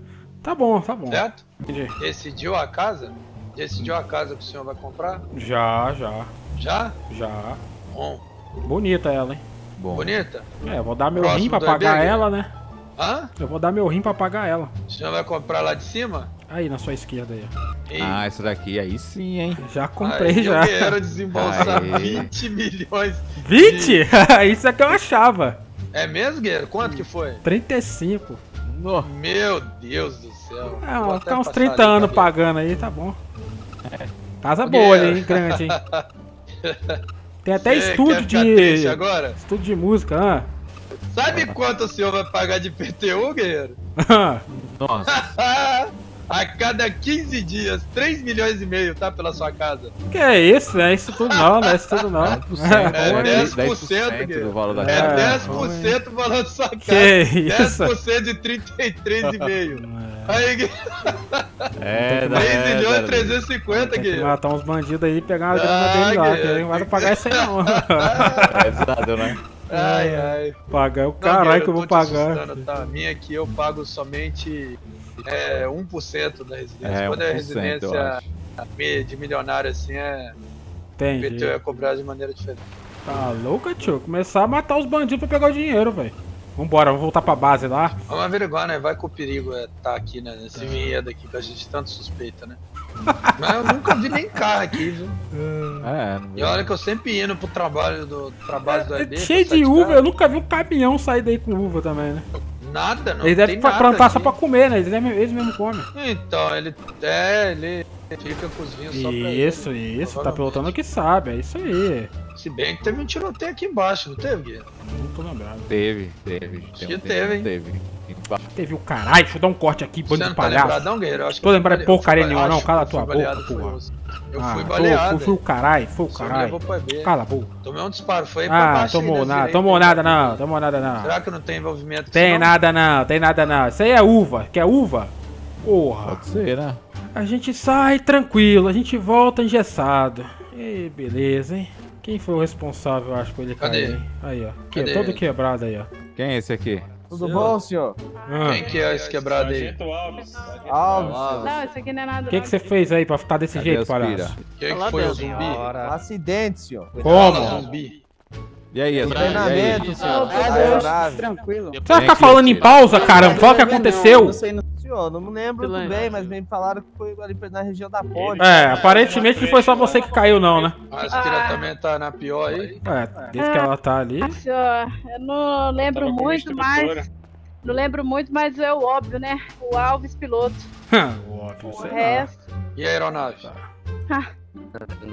Tá bom, tá bom. Certo? Entendi. Decidiu a casa? Decidiu a casa que o senhor vai comprar? Já, já. Já? Já. Bom. Bonita ela, hein? Bom. Bonita? É, eu vou dar meu Próximo rim pra pagar bem, ela, né? Hã? Eu vou dar meu rim pra pagar ela. O senhor vai comprar lá de cima? Aí, na sua esquerda aí. Ei. Ah, essa daqui aí sim, hein? Já comprei, aí, já. Eu quero desembolsar Aê. vinte milhões. vinte? De... Isso é que eu achava. É mesmo, guerreiro? Quanto que foi? trinta e cinco. No. Meu Deus do céu. É, vou ficar uns trinta anos cabelo. pagando aí, tá bom. É. Casa boa ali, hein? Grande, hein? Tem até Você estúdio de... Agora? Estúdio de música, ah. Sabe quanto o senhor vai pagar de I P T U, guerreiro? Nossa. A cada quinze dias, três milhões e meio, tá? Pela sua casa. Que é isso, né? Isso tudo não, né? Isso tudo não. É dez por cento do valor da casa. É dez por cento do valor da sua casa. Que dez por cento de trinta e três e meio. Aí, guerreiro. É, três milhões e trezentos e cinquenta, guerreiro. Matar uns bandidos aí e pegar uma grana dele lá. Que não vai pagar isso aí, não. É pesado, né? Ai, ai. Pagar o caralho que eu vou pagar. Tá? A minha aqui eu pago somente é, um por cento da residência. É, Quando é residência de milionário assim, é. Entendi. O I P T U é cobrado de maneira diferente. Tá louco, tio? Começar a matar os bandidos pra pegar o dinheiro, velho. Vambora, vamos voltar pra base lá. Vamos averiguar, né? Vai que o perigo é tá aqui, né? Nesse vinhedo aqui que a gente tanto suspeita, né? Mas eu nunca vi nem carro aqui, viu? É, e olha que eu sempre indo pro trabalho do trabalho é, do A D. Cheio de uva, carro. Eu nunca vi um caminhão sair daí com uva também, né? Nada, não. Ele deve plantar só pra comer, né? Eles, eles mesmo comem. Então, ele. É, ele fica com os vinhos só pra ele. Isso, isso. Tá pilotando o que sabe, é isso aí. Se bem que teve um tiroteio aqui embaixo, não teve, Guilherme? Não tô lembrado. Teve, teve. Que teve, hein? Teve. Teve o caralho, deixa eu dar um corte aqui, bando de palhaço. Tá lembrado, não, acho que tô lembrado de porcaria nenhuma, não. Cala a tua boca, porra. Eu ah, fui baleado. Foi o caralho, foi o caralho. Cala a boca. Tomei um disparo, foi aí pra baixo. Ah, tomou nada, tomou nada não, tomou nada não. Será que não tem envolvimento? Tem nada não, tem nada não. Isso aí é uva, quer uva? Porra. Pode ser, né? A gente sai tranquilo, a gente volta engessado. E beleza, hein? Quem foi o responsável, acho, por ele cair? Aí, ó. Que, todo quebrado aí, ó. Quem é esse aqui? Tudo bom, senhor? Ah. Quem que é esse quebrado aí? Sargento Alves. Alves. Não, isso aqui não é nada. O que que você fez aí pra ficar desse Cadê jeito, palhaço? Quem que foi o zumbi? Acidente, senhor. Como? Zumbi. E aí, Astra? Treinamento, e aí? senhor. Ah, é tranquilo. Você vai ficar falando em pausa, caramba? Fala o que aconteceu. Não sei, não. Senhor, não me lembro muito bem, mas me falaram que foi ali na região da ponte. É, aparentemente não foi só você que caiu, não, né? A Astra também tá na pior aí. É, desde que ela tá ali. Senhor, eu não lembro muito, mas... Não lembro muito, mas é o óbvio, né? O Alves piloto. O óbvio, sei lá. O resto... E a aeronave?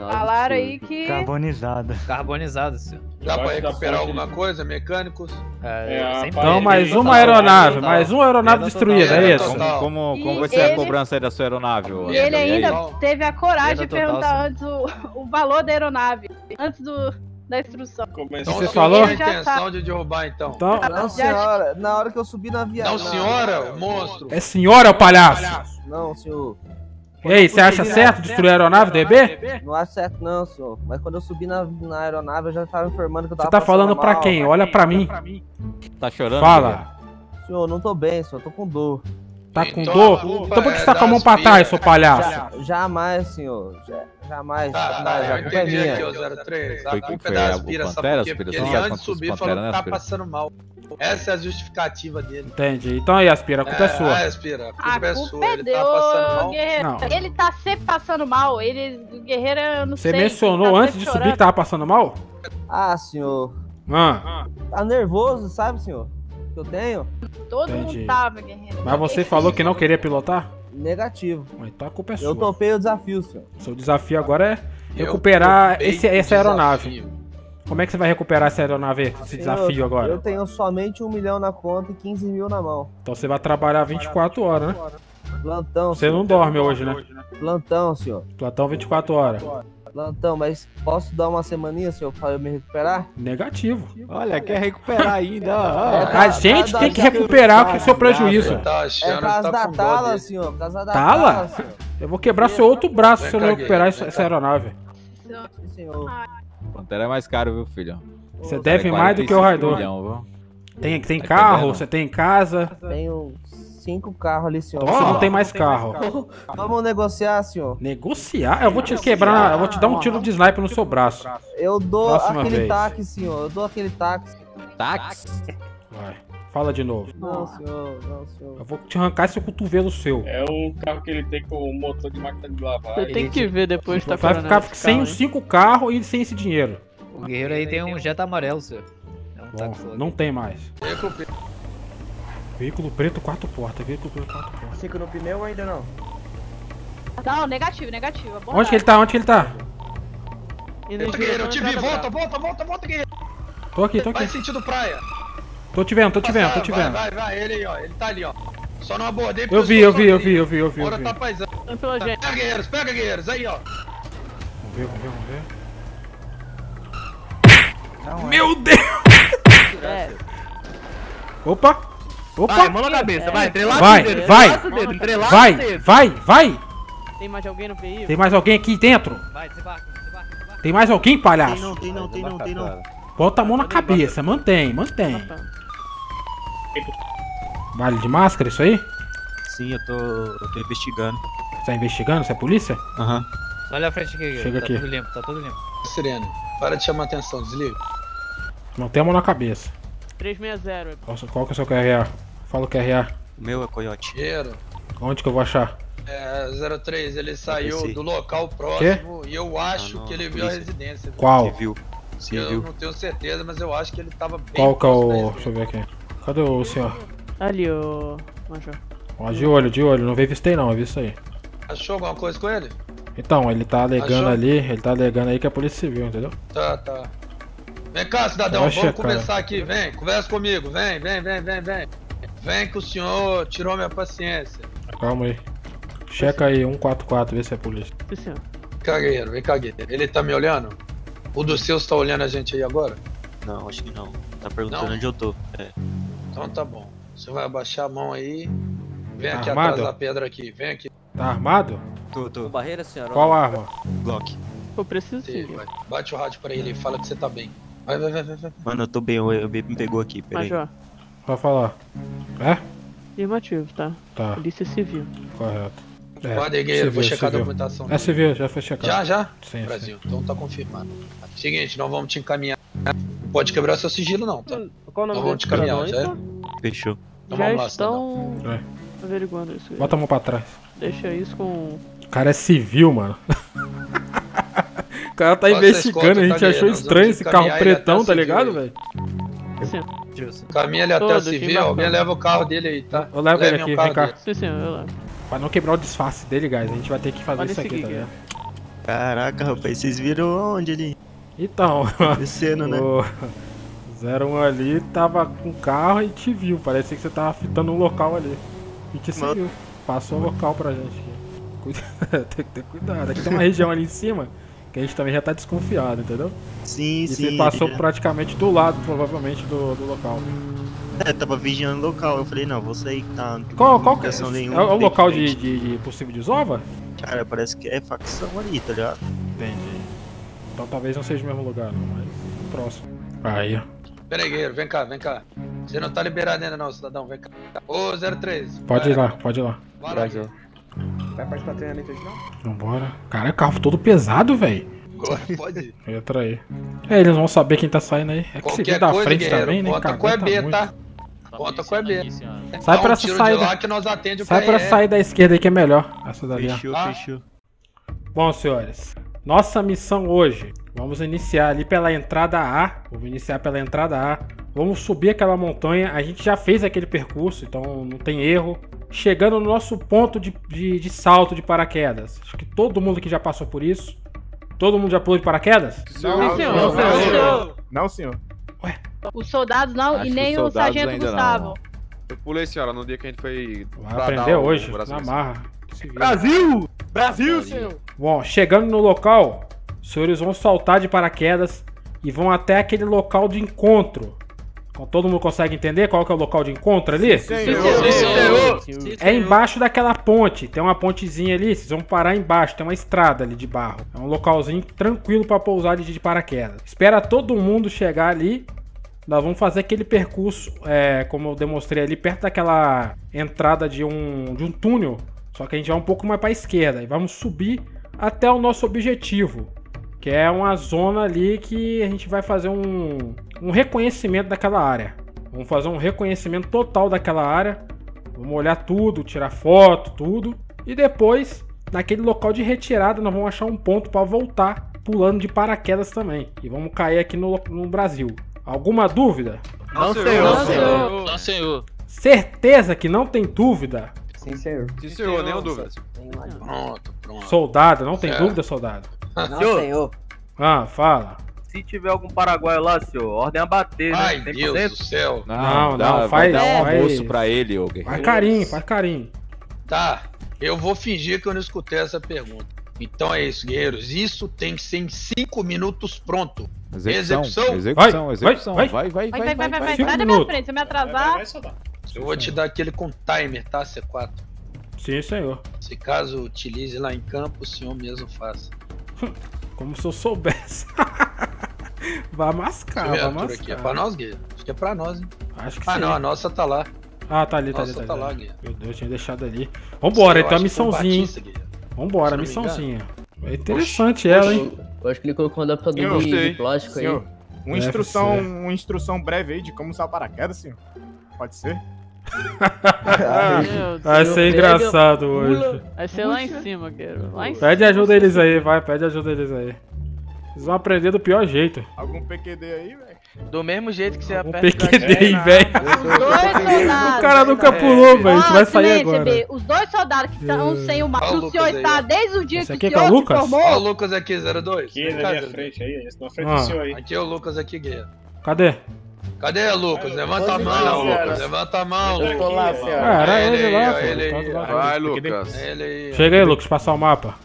Falaram aí que... Carbonizada. Carbonizada, senhor. Dá pra recuperar alguma coisa, mecânicos? É, então, mais uma aeronave, mais uma aeronave destruída, é isso? Como, como vai ser a cobrança aí da sua aeronave? E ele ainda teve a coragem de perguntar antes o, o valor da aeronave, antes do, da instrução. Então, você falou? A intenção de derrubar, então. então. Não, senhora, na hora que eu subi na viagem. Não, senhora, monstro. É senhora, o palhaço? Não, senhor. E aí, você acha certo destruir a aeronave, D B? Não acho certo não, senhor. Mas quando eu subi na, na aeronave, eu já tava informando que eu tava Você tá falando pra mal. quem? Olha pra mim. Tá chorando? Fala. Cara. Senhor, não tô bem, senhor. Tô com dor. Tá com então, dor? Então por que você tá com a mão pra trás, seu palhaço? Já, jamais, senhor. Já, jamais. Tá, tá, já culpa é minha. Foi quem foi? A Pantera? Ele antes de subir falou que tá passando mal. Essa é a justificativa dele. Entendi. Então aí, Aspira, a culpa é, é sua. Ah, Aspira, a culpa é sua. Ele tá passando mal. Não. Ele tá sempre passando mal. Ele, o guerreiro, eu não sei. Você mencionou antes de subir que tava passando mal? Ah, senhor. Ah. Tá nervoso, sabe, senhor? Que eu tenho. Todo Entendi. mundo tava, guerreiro. Mas você falou que não queria pilotar? Negativo. Então a culpa é sua. Eu topei o desafio, senhor. Seu desafio agora é recuperar esse, essa aeronave. Desafio. Como é que você vai recuperar essa aeronave, esse desafio agora? Eu tenho somente um milhão na conta e quinze mil na mão. Então você vai trabalhar vinte e quatro horas, né? Plantão, Você senhor. não dorme hoje, né? Plantão, senhor. Plantão vinte e quatro horas. Plantão, mas posso dar uma semaninha, senhor, pra eu me recuperar? Negativo. Olha, quer recuperar ainda. É, tá, a gente tá, tem que recuperar com o seu prejuízo. Tá achando, é por causa tá da tala, senhor. Por causa da tala? tala senhor. Eu vou quebrar seu outro braço se eu não recuperar essa, essa aeronave. Sim, senhor. Pantera é mais caro, viu, filho? Você deve mais do que o Raidu. Tem, tem carro? Você tem casa? Tenho cinco carros ali, senhor. Então, você não tem mais carro. Vamos negociar, senhor. Negociar? Eu vou te quebrar, eu vou te dar um tiro de sniper no seu braço. Eu dou aquele táxi, senhor. Eu dou aquele táxi. Táxi? Vai. Fala de novo. Não, senhor, não, senhor. Eu vou te arrancar esse cotovelo seu. É um carro que ele tem com o motor de máquina de lavar. Você tem que ver depois, tá falando. Vai ficar sem os cinco carros e sem esse dinheiro. O guerreiro aí tem um Jetta amarelo, senhor. É um táxi. Não tem mais. Veículo preto, quatro portas. Veículo preto, quatro portas. Cinco no pneu ainda não? Não, negativo, negativo. Onde que ele tá? Onde que ele tá? Guerreiro, eu te vi. Volta, volta, volta, volta, guerreiro. Tô aqui, tô aqui. Vai sentido praia. Tô te vendo, tô te vendo, tô te vendo. Vai, vai, vai, ele aí, ó, ele tá ali, ó. Só não abordei porque eu vi, eu vi, eu vi, eu vi, eu vi. Agora tá paisando. Pega, guerreiros, pega, guerreiros, aí, ó. Vamos ver, vamos ver, vamos ver. Não, Meu é. Deus! É. Opa! Opa! Vai, mão na cabeça, vai, entrelaça vai, o dedo, vai, dedo, entrelaça vai, o dedo. Vai, vai, vai! Tem mais alguém no veículo? Tem mais alguém aqui dentro? Vai, desembarca, desembarca, desembarca. Tem mais alguém, palhaço? Tem não, tem não, tem não, tem não. Bota a mão na cabeça, mantém, mantém. Vale de máscara isso aí? Sim, eu tô, eu tô investigando. Você tá investigando? Você é polícia? Aham. Uhum. Olha a frente aqui, Chega tá aqui. tudo limpo, tá tudo limpo. Sirene, para de chamar atenção, desliga. Mantém a mão na cabeça. trezentos e sessenta. Nossa, qual que é o seu Q R A? Fala o Q R A. O meu é Coyote. Dinheiro. Onde que eu vou achar? É, zero três, ele saiu do local próximo e eu acho ah, não, que ele viu a residência. Qual? Ele viu. Sim, eu viu. não tenho certeza, mas eu acho que ele tava bem. Qual que é o... Deixa eu ver aqui. Cadê o senhor? Ali, ô Major. Ó, de olho, de olho, não revistei não, avista aí. Achou alguma coisa com ele? Então, ele tá alegando Achou? ali, ele tá alegando aí que é a Polícia Civil, entendeu? Tá, tá. Vem cá, cidadão, Rocha, vamos conversar cara. aqui, vem, conversa comigo, vem, vem, vem, vem, vem. Vem que o senhor tirou minha paciência. Calma aí. Checa aí, um quatro quatro, vê se é polícia. Sim, senhor. Cagueiro, vem cagueiro. Ele tá me olhando? O do seu tá olhando a gente aí agora? Não, acho que não. Tá perguntando não? onde eu tô. É. Então tá bom. Você vai abaixar a mão aí. Vem tá aqui armado? atrás da pedra aqui, vem aqui. Tá armado? Tô, tô. Barreira, senhora. Qual arma? Glock. Eu preciso sim. Bate o rádio pra ele e fala que você tá bem. Vai, vai, vai, vai, vai. Mano, eu tô bem, o bebê me pegou aqui, peraí. Major. Vai falar. É? Afirmativo, tá? Tá. Polícia Civil. Correto. É, Vadegueiro, vou checar a documentação. É civil, já foi checado. Já, já? Sim, Brasil, sim. Então tá confirmado. Seguinte, nós vamos te encaminhar. Não pode quebrar seu sigilo não, tá? Qual o nome nós vamos te encaminhar, já é? Fechou. Não já vamos estão lá, é. averiguando isso. Bota a mão pra trás. Deixa isso com... O cara é civil, mano. O cara tá Nossa, investigando, a gente tá achou estranho esse carro pretão, tá ligado, velho? Caminha ele até a civil, alguém leva o carro dele aí, tá? Eu levo ele aqui, vem cá. Sim, sim, eu levo. Pra não quebrar o disfarce dele, guys, a gente vai ter que fazer Olha isso aqui, também. Tá Caraca, rapaz, vocês viram onde ali? Então, descendo, né? O zero um ali tava com o carro e te viu, parecia que você tava fitando um local ali. E te Mano. seguiu, passou o local pra gente. Tem que ter cuidado, aqui tem uma região ali em cima que a gente também já tá desconfiado, entendeu? Sim, e sim. E você passou é. praticamente do lado, provavelmente, do, do local. É, tava vigiando o local, eu falei, não, vou sair que tá... Qual, qual que é? Nenhuma, é o local de, de, de possível desova? Cara, parece que é facção ali, tá ligado? Entendi. Então talvez não seja o mesmo lugar, não, mas próximo. Aí, ó. Peregueiro, vem cá, vem cá. Você não tá liberado ainda não, cidadão, vem cá. Ô, zero três. Pode vai. ir lá, pode ir lá. Bora, Brasil. Vai participar do treinamento hoje, não? Vambora. Cara, o carro todo pesado, velho. Agora pode ir. Entra aí. É, eles vão saber quem tá saindo aí. É que Qualquer se vê da coisa, frente também, né? Conta com a B, tá? Conta com a B. Sai pra essa saída. Sai pra sair da esquerda aí que é melhor. Essa dali. Fechou, fechou. Bom, senhores. Nossa missão hoje. Vamos iniciar ali pela entrada A. Vamos iniciar pela entrada A. Vamos subir aquela montanha. A gente já fez aquele percurso, então não tem erro. Chegando no nosso ponto de, de, de salto de paraquedas. Acho que todo mundo que já passou por isso. Todo mundo já pulou de paraquedas? Não, não, senhor. Não, senhor. Não, senhor. Não, senhor. Ué? Os soldados não Acho e nem o Sargento Gustavo. Não. Eu pulei, senhora, no dia que a gente foi... Vai aprender hoje, na marra. Brasil! Brasil, senhor! Bom, chegando no local, os senhores vão saltar de paraquedas e vão até aquele local de encontro. Então, todo mundo consegue entender qual que é o local de encontro ali? Sim, senhor. Sim, senhor. Sim, senhor. É embaixo daquela ponte. Tem uma pontezinha ali, vocês vão parar embaixo. Tem uma estrada ali de barro. É um localzinho tranquilo pra pousar de paraquedas. Espera todo mundo chegar ali. Nós vamos fazer aquele percurso, é, como eu demonstrei ali, perto daquela entrada de um, de um túnel. Só que a gente vai um pouco mais para a esquerda. E vamos subir até o nosso objetivo, que é uma zona ali que a gente vai fazer um, um reconhecimento daquela área. Vamos fazer um reconhecimento total daquela área. Vamos olhar tudo, tirar foto, tudo. E depois, naquele local de retirada, nós vamos achar um ponto para voltar pulando de paraquedas também. E vamos cair aqui no, no Brasil. Alguma dúvida? Não, senhor. Não, senhor. Não, senhor. Certeza que não tem dúvida? Sim, senhor. Sim, senhor. Nenhuma dúvida. Pronto, pronto. Soldado, não tem dúvida, soldado? Não, senhor. Ah, fala. Se tiver algum paraguaio lá, senhor, ordem a bater, Ai, né? Ai, Deus do céu. Não, não, dá, não faz... Vai dar um almoço pra ele, ô guerreiro. Faz carinho, faz carinho. Tá, eu vou fingir que eu não escutei essa pergunta. Então é isso, guerreiros. Isso tem que ser em cinco minutos pronto. Execução, execução, execução, vai, execução. Vai, vai, vai, vai, vai, vai, vai, vai, vai. Sai da minha frente, se eu me atrasar... Vai, vai, vai, eu vou te dar aquele com timer, tá, C quatro? Sim, senhor. Se caso utilize lá em campo, o senhor mesmo faça. Como se eu soubesse. Vai mascar, vai mascar. Aqui. É pra nós, guerreiros? Acho que é pra nós, hein? Acho que ah, sim. Ah, não, a nossa tá lá. Ah, tá ali, tá nossa ali, tá, tá ali. Lá, meu Deus, tinha deixado ali. Vambora, então a missãozinha, hein? Vambora, missãozinha. É interessante oxi, ela, hein? Eu acho que ele colocou um adaptador de plástico aí. Senhor, uma instrução, uma instrução breve aí de como usar paraquedas, senhor. Pode ser? Ai, vai ser engraçado hoje. Vai ser lá em cima, guerreiro. Pede ajuda eles aí, vai. Pede ajuda eles aí. Vocês vão aprender do pior jeito. Algum P Q D aí, velho? Do mesmo jeito que você algum aperta... P Q D aí, velho. O cara nunca pulou, velho. Isso vai sair agora. Os dois soldados que estão sem o Matheus, o senhor está desde o dia que o senhor se formou. Olha o Lucas aqui, zero dois. Aqui, na minha frente aí. Esse na frente do senhor aí. Aqui é o Lucas aqui, guerreiro. Cadê? Cadê, Lucas? Levanta a mão, Lucas. Levanta a mão, Lucas. Tô lá, senhora. Vai, Lucas. Chega aí, Lucas, passar o mapa.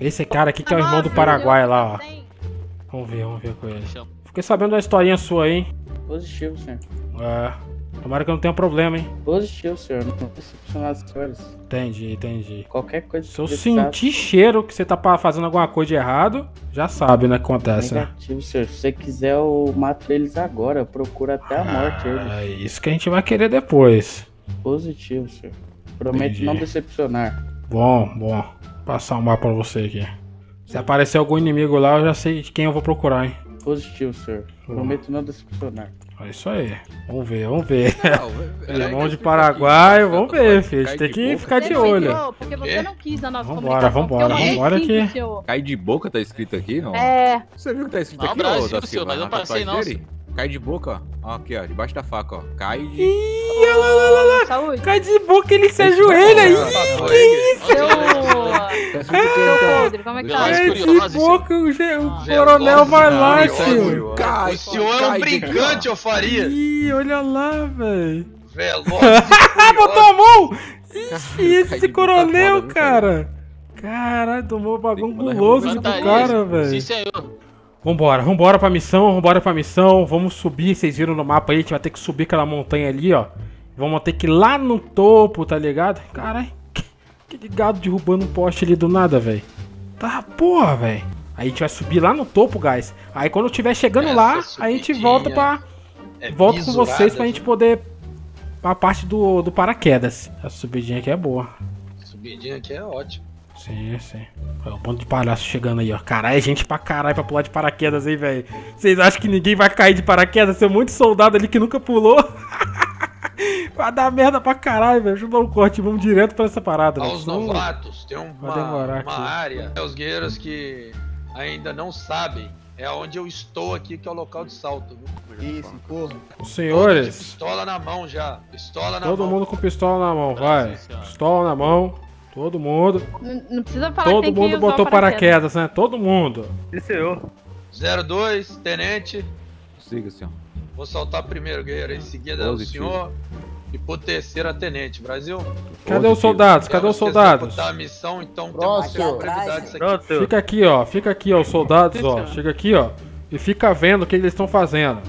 Esse cara aqui que é o irmão do Paraguai lá, ó. Vamos ver, vamos ver com ele. Fiquei sabendo da historinha sua aí, hein? Positivo, senhor. É. Tomara que eu não tenha problema, hein? Positivo, senhor. Não tô decepcionado as coisas. Entendi, entendi. Qualquer coisa... Se eu sentir cheiro que você tá fazendo alguma coisa de errado, já sabe, né, que acontece, né? Negativo, senhor. Se você quiser, eu mato eles agora. Eu procuro até a morte eles. É isso que a gente vai querer depois. Positivo, senhor. Prometo não decepcionar. Bom, bom. Vou passar um mapa pra você aqui. Se aparecer algum inimigo lá, eu já sei de quem eu vou procurar, hein? Positivo, senhor. Prometo não decepcionar. É isso aí. Vamos ver, vamos ver. Irmão de Paraguai, vamos ver, filho. A gente tem que ficar de olho. Porque você não quis a nossa comunicação. Vambora, vambora, vambora aqui. Cai de boca tá escrito aqui, não? É. Você viu que tá escrito aqui, ó? Mas não apareceu, não. Cai de boca, ó. Aqui, ó. Debaixo da faca, ó. Cai de... Ih, olha lá, olha lá, lá. Saúde. Cai de boca, ele se ajoelha aí. Que isso? Pedro, como é que tá? É de boca, o, ah, o coronel vai lá, tio. Cara, o senhor é um brincante, eu faria. Ih, olha lá, velho. Veloz. Botou a mão! Ixi, esse coronel, cara. Caralho, tomou bagulho guloso do cara, velho. Sim, senhor. Vambora, vambora pra missão, vambora pra missão. Vamos subir, vocês viram no mapa aí, a gente vai ter que subir aquela montanha ali, ó. Vamos ter que ir lá no topo, tá ligado? Caralho. Aquele gado derrubando um poste ali do nada, velho. Tá, porra, velho. Aí a gente vai subir lá no topo, guys. Aí quando eu estiver chegando lá, a gente volta pra... É volta com vocês pra gente poder... Pra parte do, do paraquedas. A subidinha aqui é boa. A subidinha aqui é ótima. Sim, sim. Olha o bando de palhaço chegando aí, ó. Caralho, é gente pra caralho pra pular de paraquedas aí, velho. Vocês acham que ninguém vai cair de paraquedas? Tem um monte de soldado ali que nunca pulou. Vai dar merda pra caralho, velho. Deixa eu dar um corte, vamos direto pra essa parada. Aos vamos... novatos, tem uma, uma área. É os guerreiros que ainda não sabem. É onde eu estou aqui, que é o local de salto. Viu? Isso, porra. Os senhores... Pistola na mão já. Pistola na mão. Todo mundo com pistola na mão, vai. Pistola na mão. Todo mundo. Não, não precisa falar todo que todo mundo botou paraquedas, paraquedas, né? Todo mundo. E senhor? zero dois, tenente. Siga, senhor. Vou saltar primeiro, guerreiro, em seguida o senhor e por terceiro a tenente, Brasil. Cadê os soldados? Cadê os soldados? A missão, então, próximo. Fica aqui, ó. Fica aqui, ó, os soldados, ó. Chega aqui, ó. E fica vendo o que eles estão fazendo.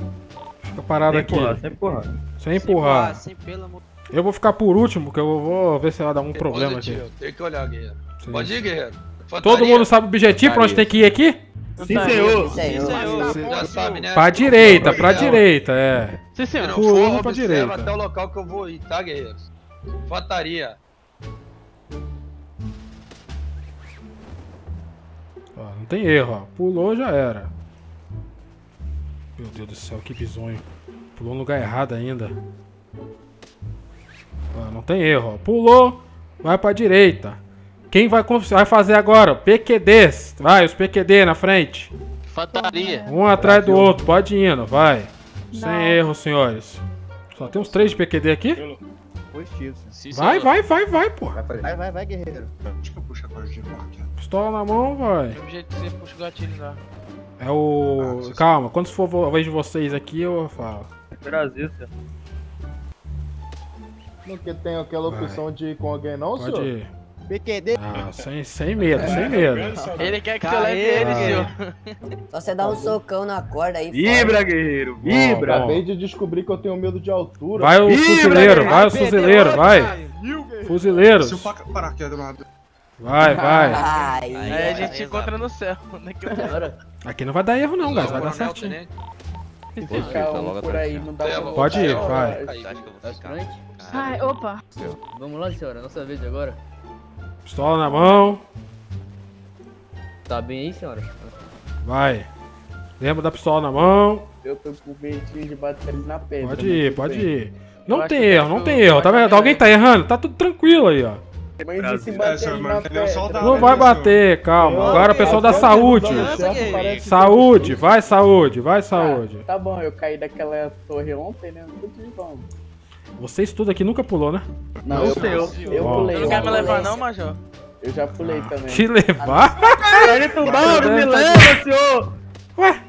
Fica parado aqui. Sem empurrar, sem empurrar. Sem empurrar. Eu vou ficar por último, que eu vou ver se vai dar algum problema aqui. Tem que olhar, guerreiro. Pode ir, guerreiro. Todo mundo sabe o objetivo pra onde tem que ir aqui? Sim, senhor. Sim, senhor. Sim, senhor. Sabe, né? Pra direita, pra direita, é. Sim, senhor. Pulando pra direita. Até o local que eu vou ir, tá, guerreiros? Fataria. Ó, não tem erro, ó. Pulou, já era. Meu Deus do céu, que bizonho. Pulou no lugar errado ainda. Ó, não tem erro, ó. Pulou, vai pra direita. Quem vai, vai fazer agora? P Q Ds. Vai, os P Q D na frente. Fataria. Um atrás do outro. Pode ir indo, vai. Não. Sem erro, senhores. Só tem uns três de P Q D aqui? Vai, vai, vai, vai, pô. Vai, vai, vai, guerreiro. Deixa que eu puxo agora de volta. Pistola na mão, vai. Do jeito que você puxa o gatilho lá. É o... Calma, quando for a vez de vocês aqui, eu falo. Brasil, senhor. Não que tem aquela opção de ir com alguém não, senhor? Pode ir. P Q D. Ah, sem, sem medo, é, sem medo. Ele quer que você leve ele, senhor. Só você dá um socão na corda aí. Vibra, guerreiro, vibra. Bom, bom. Acabei de descobrir que eu tenho medo de altura. Vai o fuzileiro, vai o fuzileiro, vai. Fuzileiros. Vai, vai. Aí a gente se encontra no céu. Aqui não vai dar erro não, guys, vai dar certinho. Um por aí, não dá um... Pode ir, vai. Ai, opa. Vamos lá, senhora, nossa vez agora. Pistola na mão. Tá bem aí, senhora? Vai. Lembra da pistola na mão. Eu tô com o ventinho de bater ele na pedra. Pode ir, pode ir. Não tem erro, não tem erro. Tá vendo? Alguém tá errando? Tá tudo tranquilo aí, ó. Mãe disse bater, bater. Soldado, não vai bater, calma. Agora o pessoal da saúde. Saúde, vai saúde, vai saúde. Ah, tá bom, eu caí daquela torre ontem, né? Muito de bom. Vocês tudo aqui nunca pulou, né? Não, eu, eu, eu, eu pulei. Você não quer me levar não, Major? Eu já pulei ah, também. Te levar? Ele tombando, me leva, senhor! Ué,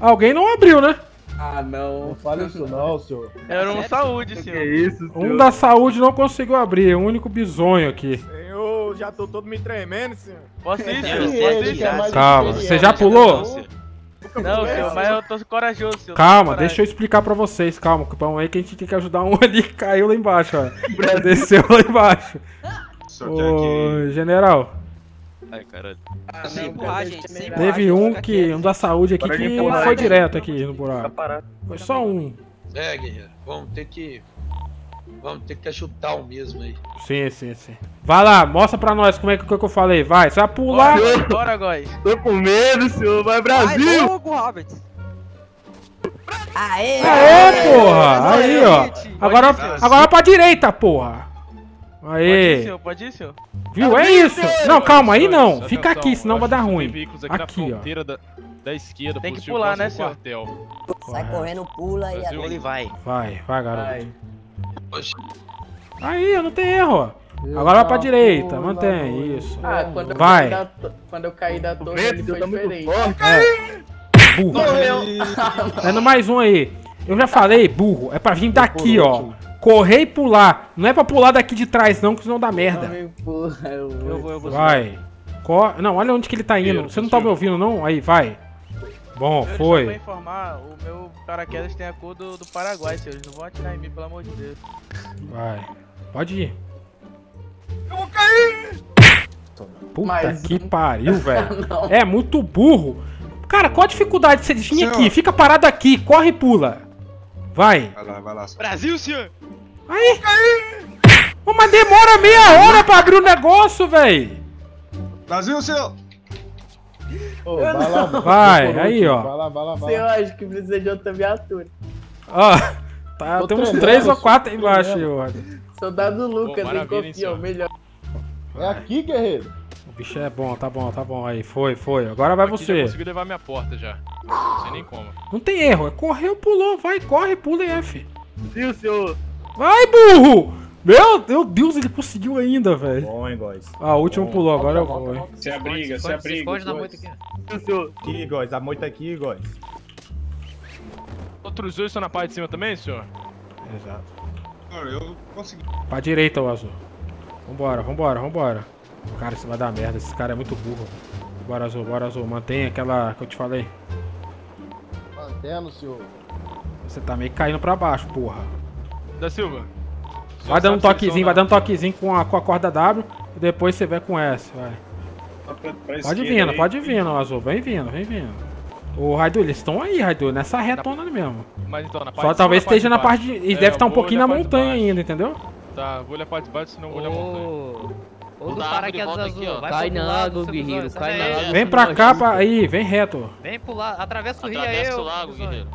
alguém não abriu, né? Ah, não. Não fale isso não, senhor. Era um saúde, senhor. Que isso, senhor. Um da saúde não conseguiu abrir, é o único bizonho aqui. Eu já tô todo me tremendo, senhor. Posso ir, senhor? Calma, você já pulou? Não, senhor, mas eu tô corajoso, senhor. Calma, deixa eu explicar pra vocês, calma, calma aí que a gente tem que ajudar um ali que caiu lá embaixo, ó. Desceu lá embaixo. Ô, general. Ai, caralho. Ah, não, sem empurrar, gente. Sem teve um que, um da saúde aqui que empurrar, foi direto aqui no buraco. Foi só um. É, guerreiro. Vamos ter que... Vamos ter que chutar o mesmo aí. Sim, sim, sim. Vai lá, mostra pra nós como é que, que eu falei. Vai, só pular. Bora, bora, guys. Tô com medo, senhor. Vai, Brasil. Vai, logo, Roberts. Aê, aê, porra. Aí, ó. Agora, agora pra direita, porra. Aê. Pode ir, senhor, pode ir, senhor. Viu? É isso! Não, calma, aí não! Fica aqui, senão vai dar ruim. Aqui, ó. Da, da esquerda, tem que pular, né, senhor? Sai correndo, pula e até ele vai. Vai, vai, garoto. Aí, não tem erro, ó. Agora vai pra direita, mantém, isso. Ah, quando eu, vai. Da, quando eu caí da torre, ele foi diferente. É. Burro. É no mais um aí. Eu já falei, burro, é pra vir daqui, ó. Correr e pular. Não é pra pular daqui de trás, não, que senão dá merda. Eu vou, eu vou. Vai. Cor... Não, olha onde que ele tá indo. Você não tá me ouvindo, não? Aí, vai. Bom, eu foi. Deixa eu informar, o meu paraquedas tem a cor do, do Paraguai, senhor. Eles não vão atirar em mim, pelo amor de Deus. Vai. Pode ir. Eu vou cair! Puta Mas... que pariu, velho. É muito burro. Cara, qual a dificuldade de você vir aqui? Fica parado aqui, corre e pula. Vai. Vai lá, vai lá. Senhor. Brasil, senhor. Aí. Aí. Oh, mas demora meia hora pra abrir o negócio, véi. Brasil, senhor. Oh, vai, lá, vai, aí, ó. Vai lá, vai lá, vai lá. Senhor, acho que precisa de outra viatura. Ó, oh, tá, tem uns três ou quatro aí embaixo, senhor. Soldado Lucas, oh, hein, confia, melhor. É aqui, guerreiro. O bicho é bom, tá bom, tá bom. Aí, foi, foi. Agora vai aqui você. Eu consegui levar minha porta já. Não sei nem como. Não tem erro, é correu, pulou, vai, corre, pula e F. Viu, senhor? Vai, burro! Meu, meu Deus, ele conseguiu ainda, velho. Bom, hein, boys. Ah, o último bom. Pulou, agora volta, eu vou. Volta, volta. Se abriga, se abriga. Esconde na moita aqui. Viu, senhor? Aqui, guys, a moita aqui, guys. Outros dois estão na parte de cima também, senhor? Exato. Cara, eu consegui. Pra direita, o azul. Vambora, vambora, vambora. Cara, isso vai dar merda, esse cara é muito burro. Bora, azul, bora, azul. Mantém aquela que eu te falei. Mantendo, senhor. Você tá meio caindo pra baixo, porra. Da Silva. Vai dando um toquezinho, vai dando um toquezinho com a, com a corda W e depois você vai com S, vai. Pra, pra pode vindo, aí. Pode vindo, azul. Vem vindo, vem vindo. Ô, Raidu, eles estão aí, Raidu, nessa retona ali mesmo. Mas então, na parte só talvez esteja na parte de... Eles é, devem estar um pouquinho na montanha ainda, entendeu? Tá, vou olhar a parte de baixo, senão vou olhar a montanha. Ou do paraquedas azul, aqui, ó. Cai na água, guerreiro, cai na água. Vem pra cá, pra... aí, vem reto. Vem pro lado, atravessa o rio aí, atravessa o lago, guerreiro.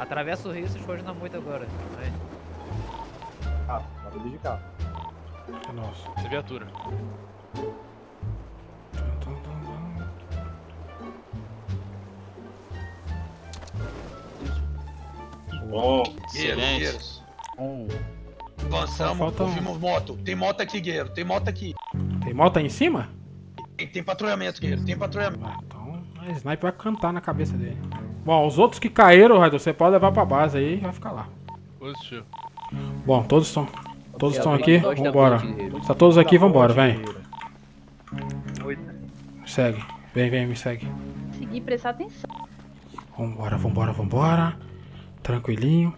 Atravessa o rio, vocês podem dar muito agora. Vai. Ah, barulho de carro. Nossa. Essa viatura. Bom, silêncio. Um. Avançamos, falta... ouvimos moto. Tem moto aqui, guerreiro, tem moto aqui. Tem moto aí em cima? Tem, tem patrulhamento, guerreiro, tem patrulhamento. Ah, então a sniper vai cantar na cabeça dele. Bom, os outros que caíram, Raidu, você pode levar pra base aí e vai ficar lá. Positivo. Bom, todos estão todos estão aqui, vambora. Tá todos aqui, vambora, vem. Segue, vem, vem, me segue. Seguir, prestar atenção. Vambora, vambora, vambora. Tranquilinho.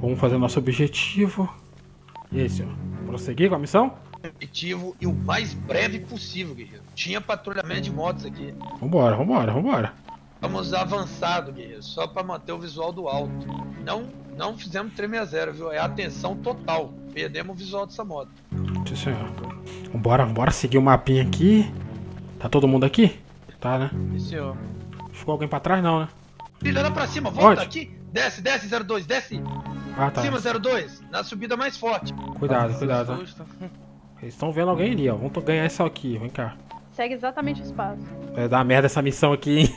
Vamos fazer nosso objetivo. E aí, senhor? Prosseguir com a missão? Objetivo e o mais breve possível, guerreiro. Tinha patrulhamento de motos aqui. Vambora, vambora, vambora. Vamos avançado, guerreiro, só pra manter o visual do alto. Não, não fizemos três meia zero, viu? É atenção total. Perdemos o visual dessa moto. Sim, senhor. Vambora, vambora seguir o mapinha aqui. Tá todo mundo aqui? Tá, né? Sim, senhor. Ficou alguém pra trás, não, né? Filha, olha pra cima, volta. Onde? Aqui. Desce, desce, zero dois, desce. Ah, tá. Cima, zero dois, na subida mais forte. Cuidado, cuidado. Eles estão vendo alguém ali, ó. Vamos ganhar isso aqui. Vem cá. Segue exatamente o espaço. Vai dar merda essa missão aqui, hein?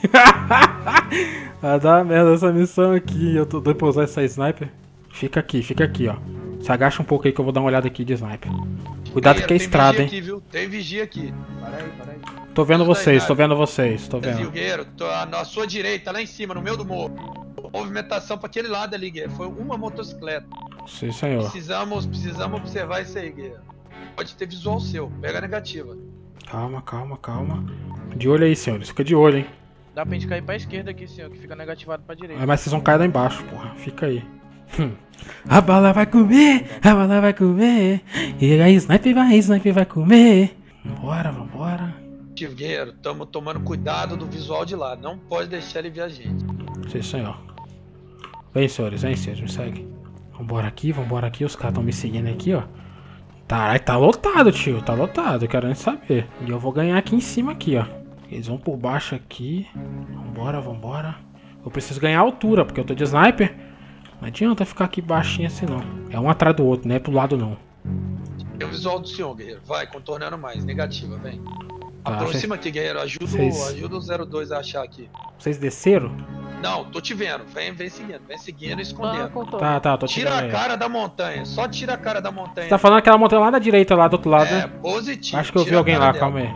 Vai dar merda essa missão aqui. Eu tô doido pra usar essa sniper. Fica aqui, fica aqui, ó. Se agacha um pouco aí que eu vou dar uma olhada aqui de sniper. Cuidado tem, que é estrada, hein? Tem vigia aqui, viu? Tem vigia aqui. Para aí, para aí. Tô vendo vocês, tô vendo vocês, tô vendo. Guerreiro, tô na sua direita, lá em cima, no meio do morro. Movimentação pra aquele lado ali, Guerreiro. Foi uma motocicleta. Sim, senhor. Precisamos, precisamos observar isso aí, Guerreiro. Pode ter visual seu, pega a negativa. Calma, calma, calma. De olho aí, senhores, fica de olho, hein. Dá pra gente cair pra esquerda aqui, senhor, que fica negativado pra direita. É, mas vocês vão cair lá embaixo, porra. Fica aí. Hum. A bala vai comer, a bala vai comer. E aí, sniper vai, sniper vai comer. Vambora, vambora. Guerreiro, estamos tomando cuidado do visual de lá. Não pode deixar ele ver a gente. Sim, senhor. Vem, senhores, vem, senhores, me segue. Vambora aqui, vambora aqui. Os caras estão me seguindo aqui, ó. Caralho, tá lotado, tio. Tá lotado, eu quero nem saber. E eu vou ganhar aqui em cima, aqui, ó. Eles vão por baixo aqui. Vambora, vambora. Eu preciso ganhar altura, porque eu tô de sniper. Não adianta ficar aqui baixinho assim, não. É um atrás do outro, não é pro lado, não. É o visual do senhor, guerreiro. Vai, contornando mais. Negativa, vem. Tá, aproxima cês... aqui, guerreiro. Ajuda, cês... ajuda o zero dois a achar aqui. Vocês desceram? Não, tô te vendo. Vem, vem seguindo. Vem seguindo e escondendo. Tá, tá, tô te vendo. Tira a cara da montanha. Só tira a cara da montanha. Você tá falando aquela montanha lá da direita, lá do outro lado, é, né? É, positivo. Acho que eu tira vi alguém lá, dela. Calma aí.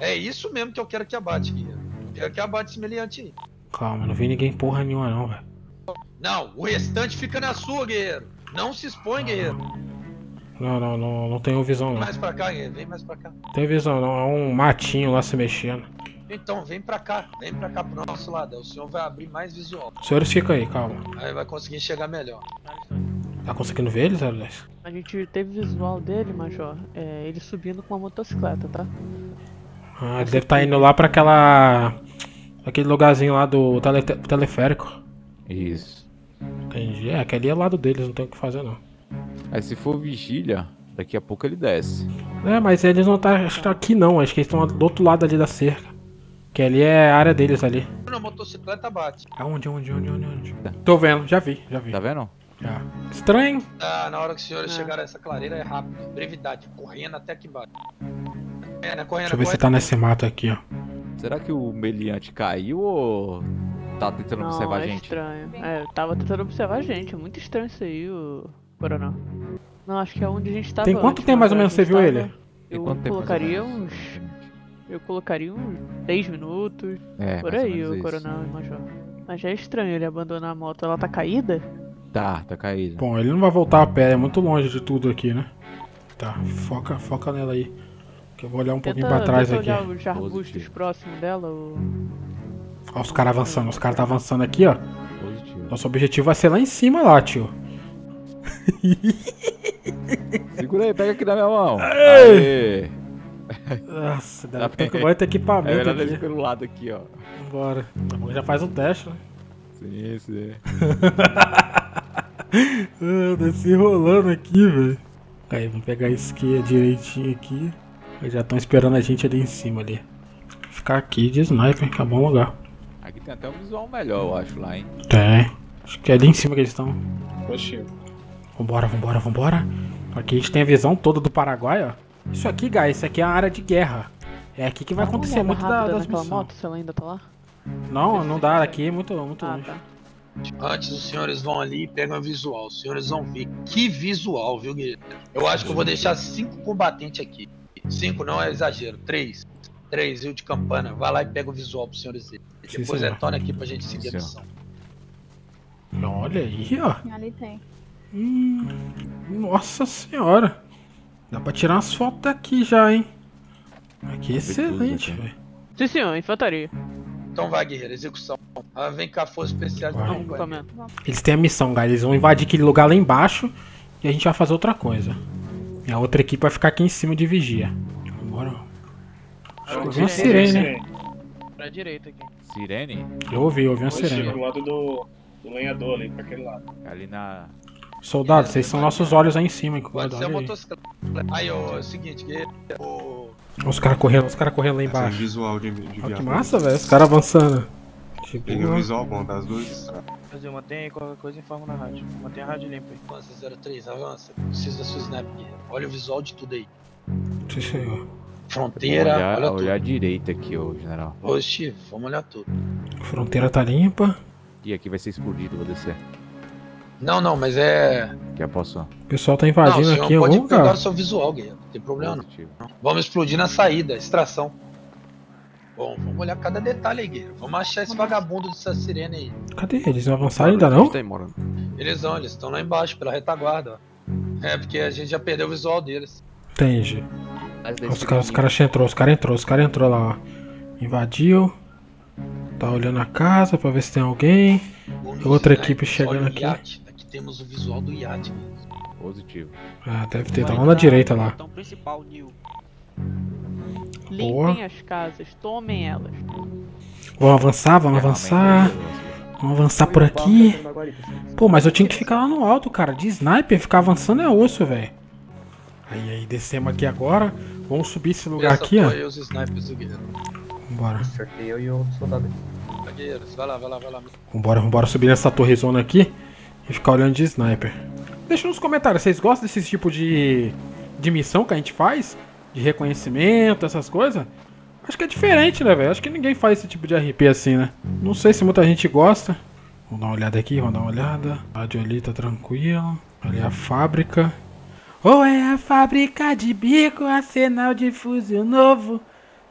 É isso mesmo que eu quero que abate, guerreiro. Eu quero que abate esse meliante aí. Calma, não vi ninguém porra nenhuma, não, velho. Não, o restante fica na sua, guerreiro. Não se expõe, não, guerreiro. Não, não, não, não tenho visão, não. Vem mais pra cá, guerreiro, vem mais pra cá. Não tenho visão, não. É um matinho lá se mexendo. Então, vem pra cá, vem pra cá pro nosso lado. O senhor vai abrir mais visual. Os senhores ficam aí, calma. Aí vai conseguir chegar melhor. Tá conseguindo ver eles, Alex? A gente teve visual dele, Major. É, ele subindo com uma motocicleta, tá? Ah, ele deve estar indo lá pra aquela... Aquele lugarzinho lá do tele... teleférico. Isso. Entendi. É, aquele é lado deles, não tem o que fazer, não. Aí se for vigília, daqui a pouco ele desce. É, mas eles não tá, estão aqui, não. Acho que eles estão do outro lado ali da cerca. Que ali é a área deles ali. Na motocicleta bate. Aonde, onde, onde, onde, onde? Tá. Tô vendo, já vi, já vi. Tá vendo? Já. Estranho. Ah, na hora que os senhores é. chegaram a essa clareira é rápido. Brevidade, correndo até aqui embaixo. É, né? Correndo, Deixa eu ver correndo. se tá nesse mato aqui, ó. Será que o meliante caiu ou... Tá tentando não, observar é a gente. Estranho. É, tava tentando observar a gente. É muito estranho isso aí, o Coronel. Não, acho que é onde a gente tava. Tem quanto antes, tempo mais ou menos você viu tava... ele? Eu colocaria uns. Eu colocaria uns dez minutos. É, por aí, o Coronel e o Major. Mas já é estranho ele abandonar a moto. Ela tá caída? Tá, tá caída. Bom, ele não vai voltar a pé, é muito longe de tudo aqui, né? Tá, foca, foca nela aí. Que eu vou olhar um tenta, pouquinho pra trás aqui. Olhar os arbustos próximos dela, o. Ó, os caras avançando, os caras tá avançando aqui, ó. Positivo. Nosso objetivo vai ser lá em cima, lá, tio. Segura aí, pega aqui na minha mão. Aê! Nossa, dá pra que vai ter equipamento. É aqui. Pelo lado aqui, ó. Bora. Já faz um teste, né? Sim, sim. Tá se enrolando aqui, velho. Aí, vamos pegar a esquerda direitinho aqui. Eles já estão esperando a gente ali em cima, ali. Ficar aqui de sniper, que é bom lugar. Aqui tem até um visual melhor, eu acho, lá, hein? Tem. Acho que é ali em cima que eles estão. Oxi. Vambora, vambora, vambora. Aqui a gente tem a visão toda do Paraguai, ó. Isso aqui, guys, isso aqui é a área de guerra. É aqui que vai acontecer muito da, das missões. Moto, se ela ainda tá lá? Não, não dá. Aqui é muito, muito ah, longe. Tá. Antes os senhores vão ali e pegam o visual. Os senhores vão ver. Que visual, viu, Guilherme? Eu acho que eu vou deixar cinco combatentes aqui. Cinco não é exagero. Três. Três, eu de campana. Vai lá e pega o visual pros senhores verem. Depois retorna aqui pra gente seguir a missão. Olha aí, ó. Ali tem. Hum, nossa senhora. Dá pra tirar umas fotos daqui já, hein? Aqui é excelente, velho. Sim, senhor. Infantaria. Então vai, guerreiro. Execução. Ah, vem cá, força especial. Eles têm a missão, galera. Eles vão invadir aquele lugar lá embaixo. E a gente vai fazer outra coisa. E a outra equipe vai ficar aqui em cima de vigia. Bora. Eu ouvi uma sirene. sirene. Pra direita aqui. Sirene? Eu ouvi, eu ouvi uma Hoje, sirene. Do lado do, do lenhador ali, pra aquele lado. Ali na... Soldados, é, vocês são nossos olhos aí em cima. Pode ser a motocicleta. Aí, ó, é o seguinte, que... Os caras correndo, os caras correndo lá embaixo. Visual de, de olha que massa, velho, os caras avançando. Peguei o visual bom das duas estradas. Brasil, mantenha aí qualquer coisa e informa na rádio. Mantenha a rádio limpa aí. Avança zero três, avança. Preciso da sua snap aqui. Olha o visual de tudo aí. Sim, senhor. Fronteira, olhar, olha olhar tudo. Olhar direito aqui, ô general. Ô, Steve, vamos olhar tudo. Fronteira tá limpa. E aqui vai ser explodido, vou descer. Não, não, mas é... Que é poção. O pessoal tá invadindo não, aqui algum lugar. Não, pode pegar o seu visual, Guilherme. Não tem problema positivo. Não. Vamos explodir na saída, extração. Bom, vamos olhar cada detalhe aí, Guilherme. Vamos achar esse vagabundo dessa sirene aí. Cadê? Eles não avançaram ainda não? Eles não, eles estão lá embaixo, pela retaguarda. Ó. É, porque a gente já perdeu o visual deles. Entendi. Os caras cara entrou, os caras entrou, os caras entrou lá, ó. Invadiu. Tá olhando a casa pra ver se tem alguém. Bom, outra equipe chegando aqui. Aqui temos o visual do iate. Positivo. Ah, deve ter, tá lá na direita lá. Boa. Limpem as casas, tomem elas. Vamos avançar, vamos avançar. Vamos avançar por aqui. Pô, mas eu tinha que ficar lá no alto, cara. De sniper, ficar avançando é osso, velho. Aí, aí, descemos aqui agora. Vamos subir esse lugar aqui, ó. Vambora. Acertei eu e o soldado. Vai lá, vai lá, vai lá. Vambora, vambora subir nessa torrezona aqui e ficar olhando de sniper. Deixa nos comentários, vocês gostam desse tipo de, de missão que a gente faz? De reconhecimento, essas coisas? Acho que é diferente, né, velho? Acho que ninguém faz esse tipo de R P assim, né? Não sei se muita gente gosta. Vamos dar uma olhada aqui, vamos dar uma olhada. Rádio ali tá tranquilo. Ali é a fábrica. Ou é a fábrica de bico, arsenal de fuzil novo.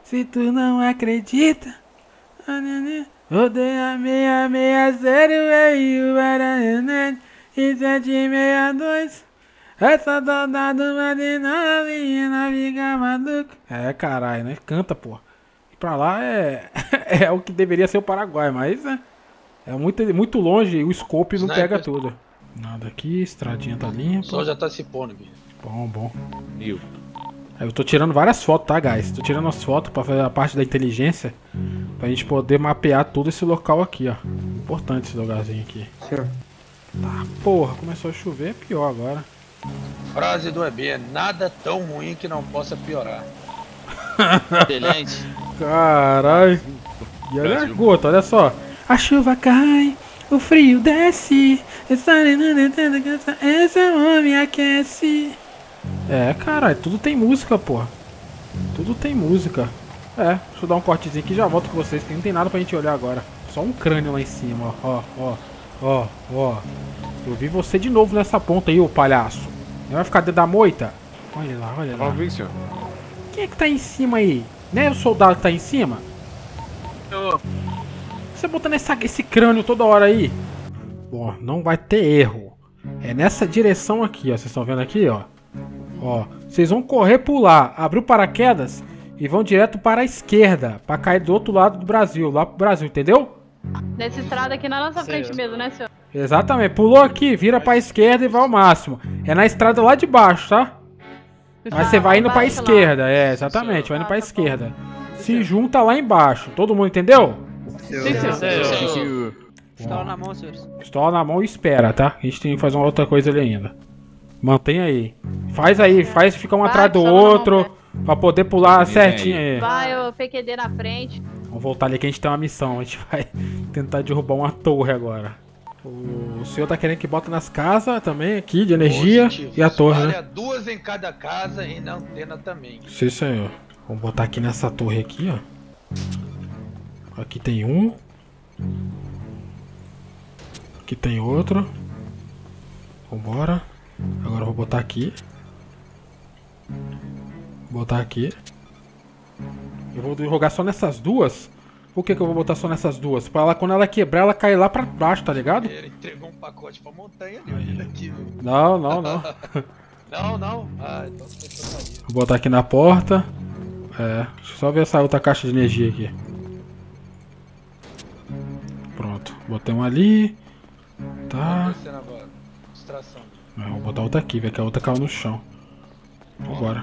Se tu não acredita... Odeia seis seis zero e o Guaraná e sete seis dois. É só soldado marinado e naviga maluco. É, caralho, né? Canta, pô. E pra lá é... é o que deveria ser o Paraguai, mas né? É muito, muito longe e o scope não pega tudo. Nada aqui, estradinha tá limpa. O sol já tá se pondo, Guilherme. Bom, bom. Viu? Eu tô tirando várias fotos, tá, guys? Tô tirando as fotos pra fazer a parte da inteligência. Pra gente poder mapear todo esse local aqui, ó. Importante esse lugarzinho aqui. Senhor. Tá, porra, começou a chover, é pior agora. Frase do E B, nada tão ruim que não possa piorar. Excelente. Caralho. E olha a gota, olha só. A chuva cai, o frio desce. Essa homem aquece. É, caralho, tudo tem música, porra. Tudo tem música. É, deixa eu dar um cortezinho aqui e já volto com vocês, que não tem nada pra gente olhar agora. Só um crânio lá em cima, ó, ó, ó, ó. Eu vi você de novo nessa ponta aí, ô palhaço. Não vai ficar dentro da moita? Olha lá, olha lá. Quem é que tá aí em cima aí? Não é o soldado que tá aí em cima? Eu... Você botando essa, esse crânio toda hora aí? Bom, não vai ter erro. É nessa direção aqui, ó. Vocês estão vendo aqui, ó. Ó, vocês vão correr por lá, abrir o paraquedas e vão direto para a esquerda, para cair do outro lado do Brasil, lá pro Brasil, entendeu? Nessa estrada aqui na nossa frente mesmo, né, senhor? Exatamente, pulou aqui, vira para a esquerda e vai ao máximo. É na estrada lá de baixo, tá? Mas você vai indo para a esquerda, é, exatamente, vai indo para a esquerda. Se junta lá embaixo, todo mundo entendeu? Sim, senhor. Pistola na mão, senhores. Pistola na mão e espera, tá? A gente tem que fazer uma outra coisa ali ainda. Mantém aí. Faz aí, faz ficar um vai, atrás do outro, mão, pra poder pular certinho aí. Vai, o P Q D na frente. Vamos voltar ali que a gente tem uma missão, a gente vai tentar derrubar uma torre agora. O senhor tá querendo que bota nas casas também aqui, de energia. Positivo. E a torre, né? Duas em cada casa e na antena também. Sim, senhor. Vamos botar aqui nessa torre aqui, ó. Aqui tem um. Aqui tem outro. Vambora. Agora eu vou botar aqui. Botar aqui. Eu vou jogar só nessas duas. Por que que eu vou botar só nessas duas? Pra ela, quando ela quebrar, ela cair lá pra baixo, tá ligado? Ele entregou um pacote pra montanha ali, aqui, viu? Não, não, não. Não, não. Ah, então você vou botar aqui na porta. É, deixa eu só ver essa outra caixa de energia aqui. Pronto, botei uma ali. Tá. Vou botar outra aqui, ver que a outra caiu no chão. Vambora.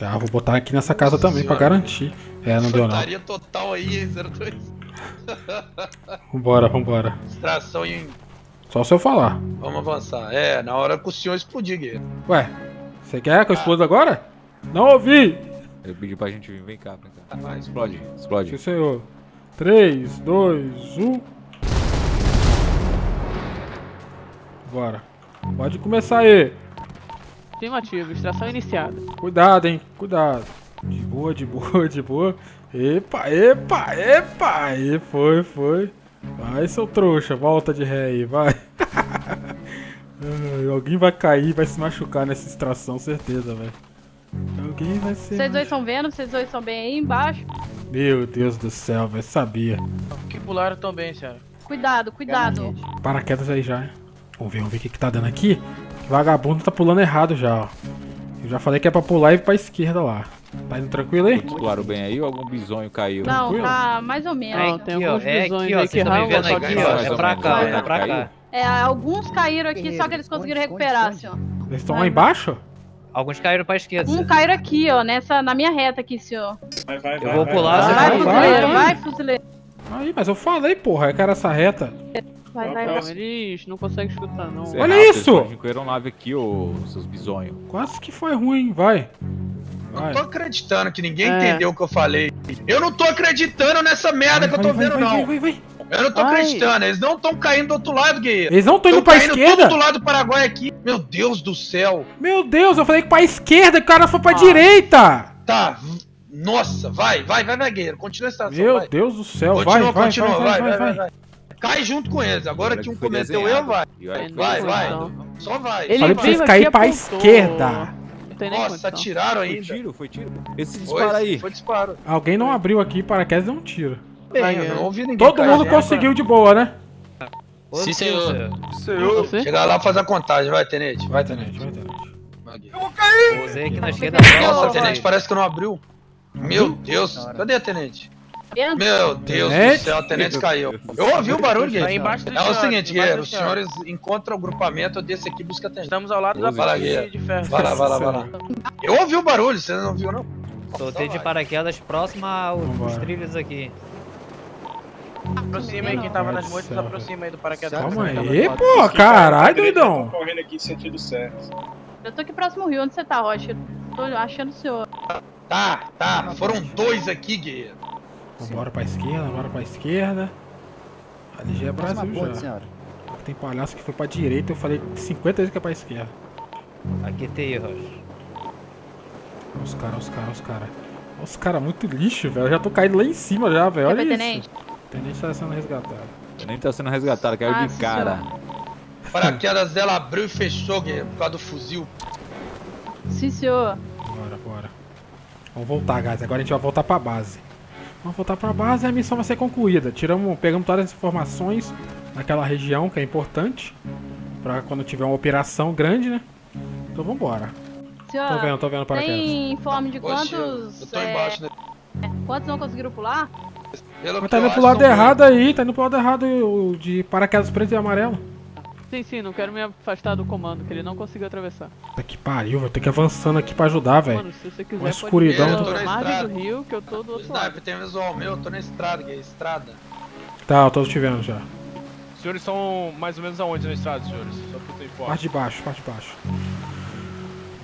Ah, vou botar aqui nessa casa Nossa também, senhora, pra garantir. É, não deu não. Infantaria total aí, zero dois. Vambora, vambora. Extração em... Só se eu falar. Vamos avançar. É, na hora que o senhor explodir, guerreiro. Ué, você quer que eu exploda ah. agora? Não ouvi! Ele pediu pra gente vir, vem cá, vem cá. Ah, explode, explode. Sim, senhor. três, dois, um. Bora. Pode começar aí. Afirmativo, extração iniciada. Cuidado, hein? Cuidado. De boa, de boa, de boa. Epa, epa, epa. E foi, foi. Vai, seu trouxa. Volta de ré aí, vai. Alguém vai cair, vai se machucar nessa extração, certeza, velho. Alguém vai ser... Vocês dois estão vendo? Vocês dois estão bem aí embaixo? Meu Deus do céu, velho. Sabia. Que pularam também, senhora. Cuidado, cuidado. Paraquedas aí já, hein? Vamos ver, vamos ver o que, que tá dando aqui. Vagabundo tá pulando errado já, ó. Eu já falei que é pra pular e ir pra esquerda lá. Tá indo tranquilo aí? Pularam bem aí ou algum bisonho caiu? Não, tranquilo? Tá mais ou menos. Não, tem alguns bisonhos é aqui, ó. Vocês estão me vendo aqui, ó. É pra cá, é pra cá. É, alguns caíram aqui, só que eles conseguiram recuperar, senhor. Eles estão lá embaixo? Alguns caíram pra esquerda. Um caíram aqui, ó, nessa, na minha reta aqui, senhor. Vai, vai, vai. Eu vou pular, você vai. Vai, fuzileiro, vai, fuzileiro. Aí, mas eu falei, porra, é cara essa reta. Vai, vai, vai. Eles não conseguem escutar, não. Olha rápido, isso! Eles ficaram nave aqui, ô, seus bisonhos. Quase que foi ruim, vai. Vai. Não tô acreditando que ninguém é. entendeu o que eu falei. Eu não tô acreditando nessa merda vai, que eu tô vai, vendo, vai, não. Vai, vai, vai. Eu não tô vai. acreditando, eles não estão caindo do outro lado, guerreiro. Eles não estão indo pra esquerda? Todo do lado do Paraguai aqui. Meu Deus do céu. Meu Deus, eu falei que pra esquerda, o cara foi pra ah. direita. Tá, nossa, vai, vai, vai, vai, guerreiro. Continua a estação, Meu vai. Deus do céu, continua, vai, continua, vai, vai, vai, vai, vai, vai, vai. Cai junto com eles, agora que um cometeu erro, vai. Vai, vai, vai. Só vai. Ele falei pra vocês caírem pra esquerda. Nossa, atiraram ainda. Foi tiro, foi tiro. Esse disparo aí. Foi disparo. Alguém não abriu aqui, paraquedas deu um tiro. Bem, eu não ouvi ninguém. Todo mundo conseguiu de boa, né? Sim, senhor. Senhor. Chega lá e faz a contagem. Vai, tenente. Vai, tenente. Vai, tenente. Eu vou cair! Usei aqui na esquerda. Nossa, tenente, parece que não abriu. Meu Deus. Cadê a tenente? Meu Deus do céu, o tenente caiu. Eu ouvi o barulho, guerreiro. É o seguinte, guerreiro, os senhores encontram o agrupamento, eu desço aqui e busco a tenente. Estamos ao lado da parede de ferro. Vai lá, vai lá, vai lá. Eu ouvi o barulho, você não ouviu, não? Soltei de paraquedas próximo aos trilhos aqui. Aproxima aí, quem tava nas moitas, aproxima aí do paraquedas. Calma aí, pô, caralho, doidão. Correndo aqui em sentido certo. Eu tô aqui próximo ao rio, onde você tá, Rocha? Tô achando o senhor. Tá, tá, foram dois aqui, guerreiro. Bora pra esquerda, bora pra esquerda. Ali já é Brasil já. Tem palhaço que foi pra direita, eu falei cinquenta vezes que é pra esquerda. Aqui tem erros. Os caras, os caras, os caras. Os caras muito lixo, velho. Eu já tô caindo lá em cima já, velho. Olha isso. O tenente tá sendo resgatado. O tenente tá sendo resgatado, caiu ah, de cara. Paraquedas dela abriu e fechou, guerreiro, por causa do fuzil. Sim, senhor. Bora, bora. Vamos voltar, guys. Agora a gente vai voltar pra base. Vamos voltar pra base e a missão vai ser concluída. Tiramos, pegamos todas as informações naquela região que é importante. Pra quando tiver uma operação grande, né? Então vambora. Senhor, tô vendo, tô vendo paraquedas. Tem informe de quantos... Oxe, eu tô é... embaixo, né? Quantos não conseguiram pular? Pelo Mas tá indo pro lado errado bem. aí, tá indo pro lado errado o de paraquedas preto e amarelo. Sim, sim, não quero me afastar do comando, que ele não conseguiu atravessar. Puta que pariu, vou ter que ir avançando aqui pra ajudar, velho. Mano, se você quiser, uma escuridão. Eu tô na estrada. Do rio, que eu tô do outro lado. Sniper, tem visual meu, eu tô na estrada, que é estrada. Tá, eu tô te vendo já. Os senhores são mais ou menos aonde na estrada, senhores? Só que eu tô em forma. Parte de baixo, parte de baixo.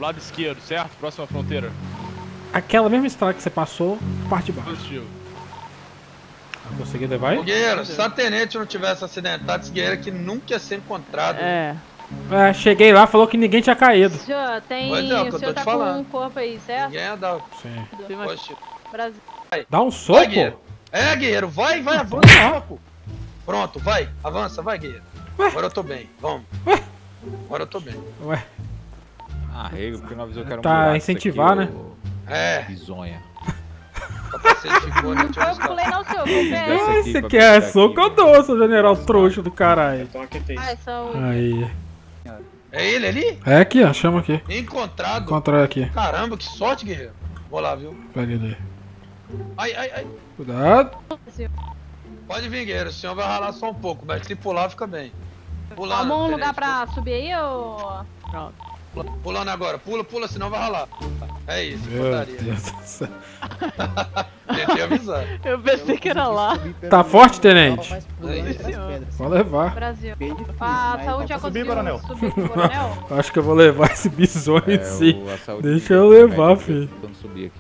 Lado esquerdo, certo? Próxima fronteira. Aquela mesma estrada que você passou, parte de baixo. Positivo. Consegui levar? Guerreiro, se a tenente não tivesse acidentado, esse guerreiro aqui nunca ia ser encontrado. É. É, cheguei lá, falou que ninguém tinha caído. Senhor, tem. Pois é, o que eu tô te falando. Com um corpo aí, certo? Ninguém ia dar. Sim. Poxa. Brasil. Dá um soco? Vai, guerreiro. É, guerreiro, vai, vai, avança um pouco. Pronto, vai, avança, vai, guerreiro. Ué? Agora eu tô bem, vamos. Ué? Agora eu tô bem. Ué. Ah, rego, porque não avisou que era um Tá, incentivar, aqui, né? Ou... É. Bisonha. Eu pulei não, senhor, eu Esse aqui é soco eu dou, seu general trouxa do caralho. Aí. É ele ali? É aqui, ó, chama aqui. Encontrado. Encontrado aqui. Caramba, que sorte, guerreiro. Vou lá, viu? Pega ele aí. Ai, ai, ai. Cuidado. Pode vir, guerreiro, o senhor vai ralar só um pouco, mas se pular fica bem. Pular, Arrumou um lugar pra subir aí, ou... Pronto. Pulando agora, pula, pula, senão vai ralar. É isso, putaria. Tentei avisar. Eu pensei que era lá. Tá forte, tenente? É isso. Vou levar. Brasil. A saúde já conseguiu subir, coronel. Acho que eu vou levar esse bisonho em si. Deixa eu levar, filho.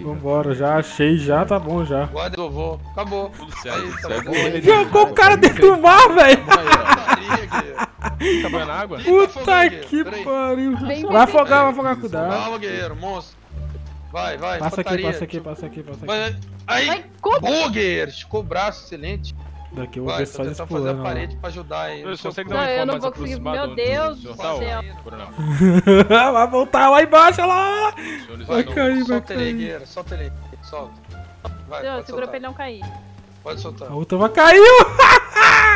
Vambora, já achei, já tá bom já. Guarda, eu vou. Acabou. Jogou o cara dentro do mar, velho. Tá banhando água? Puta que pariu. Vai afogar, vai afogar, cuidado. Calma, guerreiro, monstro. Vai, vai, passa aqui, passa aqui, passa aqui, passa aqui. Aí, boa, guerreiro. Esticou o braço, excelente. Daqui eu vou ver só isso pulando. Vai, fazer a parede pra ajudar aí. Eu consegue dar uma informação mais aproximada. Meu Deus do céu. Vai voltar lá embaixo, olha lá. Vai cair, vai cair. Solta ele, guerreiro, solta ele. Solta. Vai, segura pra ele não cair. Pode soltar. A outra vai, caiu.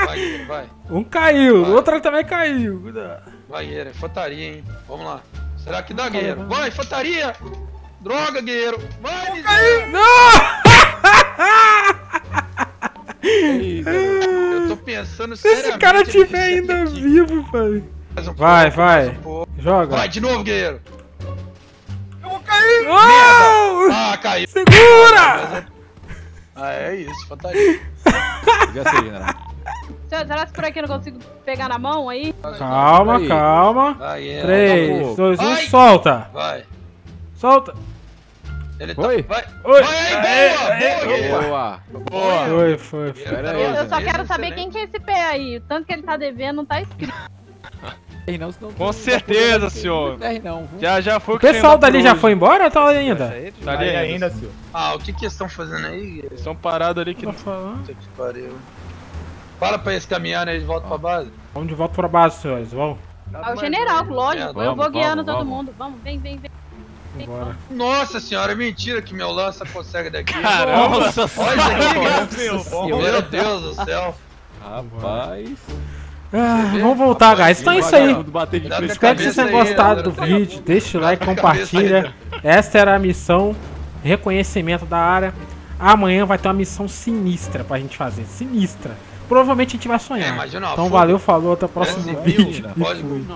Vai, vai. Um caiu, o outro também caiu. Vai, guerreiro, infantaria, hein. Vamos lá. Será que dá, guerreiro? Vai, infantaria. Droga, guerreiro. Vai, caiu. Não! Eu tô pensando seriamente. Esse cara tiver ainda vivo, pai. Vai, vai. Joga. Vai, de novo, guerreiro. Eu vou cair. Não! Ah, caiu. Segura! Ah, é isso, fantasia. Já sei, né? Será que por aqui eu não consigo pegar na mão aí? Calma, aí. calma. três, dois, um, solta. Vai. Solta. Ele tá... Oi. Vai. Oi. Vai, boa, boa. Boa. Foi, foi, foi. Eu só quero saber quem que é esse pé aí. O tanto que ele tá devendo não tá escrito. Com certeza, senhor. Já, já foi o que o pessoal dali já foi embora ou tá ali ainda? Tá ali ainda, senhor. Ah, o que que eles estão fazendo aí? Eles estão parados ali que não falando. Puta que pariu. Fala pra eles caminharem, eles voltam pra base. Vamos de volta pra base, senhores, vamos. Ah, o general, lógico. Eu vou guiando todo mundo. Vamos, vem, vem, vem. Bora. Nossa senhora, é mentira que meu lança consegue daqui. Caramba! Nossa, olha isso aqui, meu, meu Deus do céu. Rapaz. Ah, vamos voltar, guys. Então é isso aí. Espero que vocês tenham gostado do vídeo. Deixa o like, compartilha. Essa era a missão. Reconhecimento da área. Amanhã vai ter uma missão sinistra pra gente fazer. Sinistra. Provavelmente a gente vai sonhar. Então valeu, falou, até o próximo vídeo. E fui.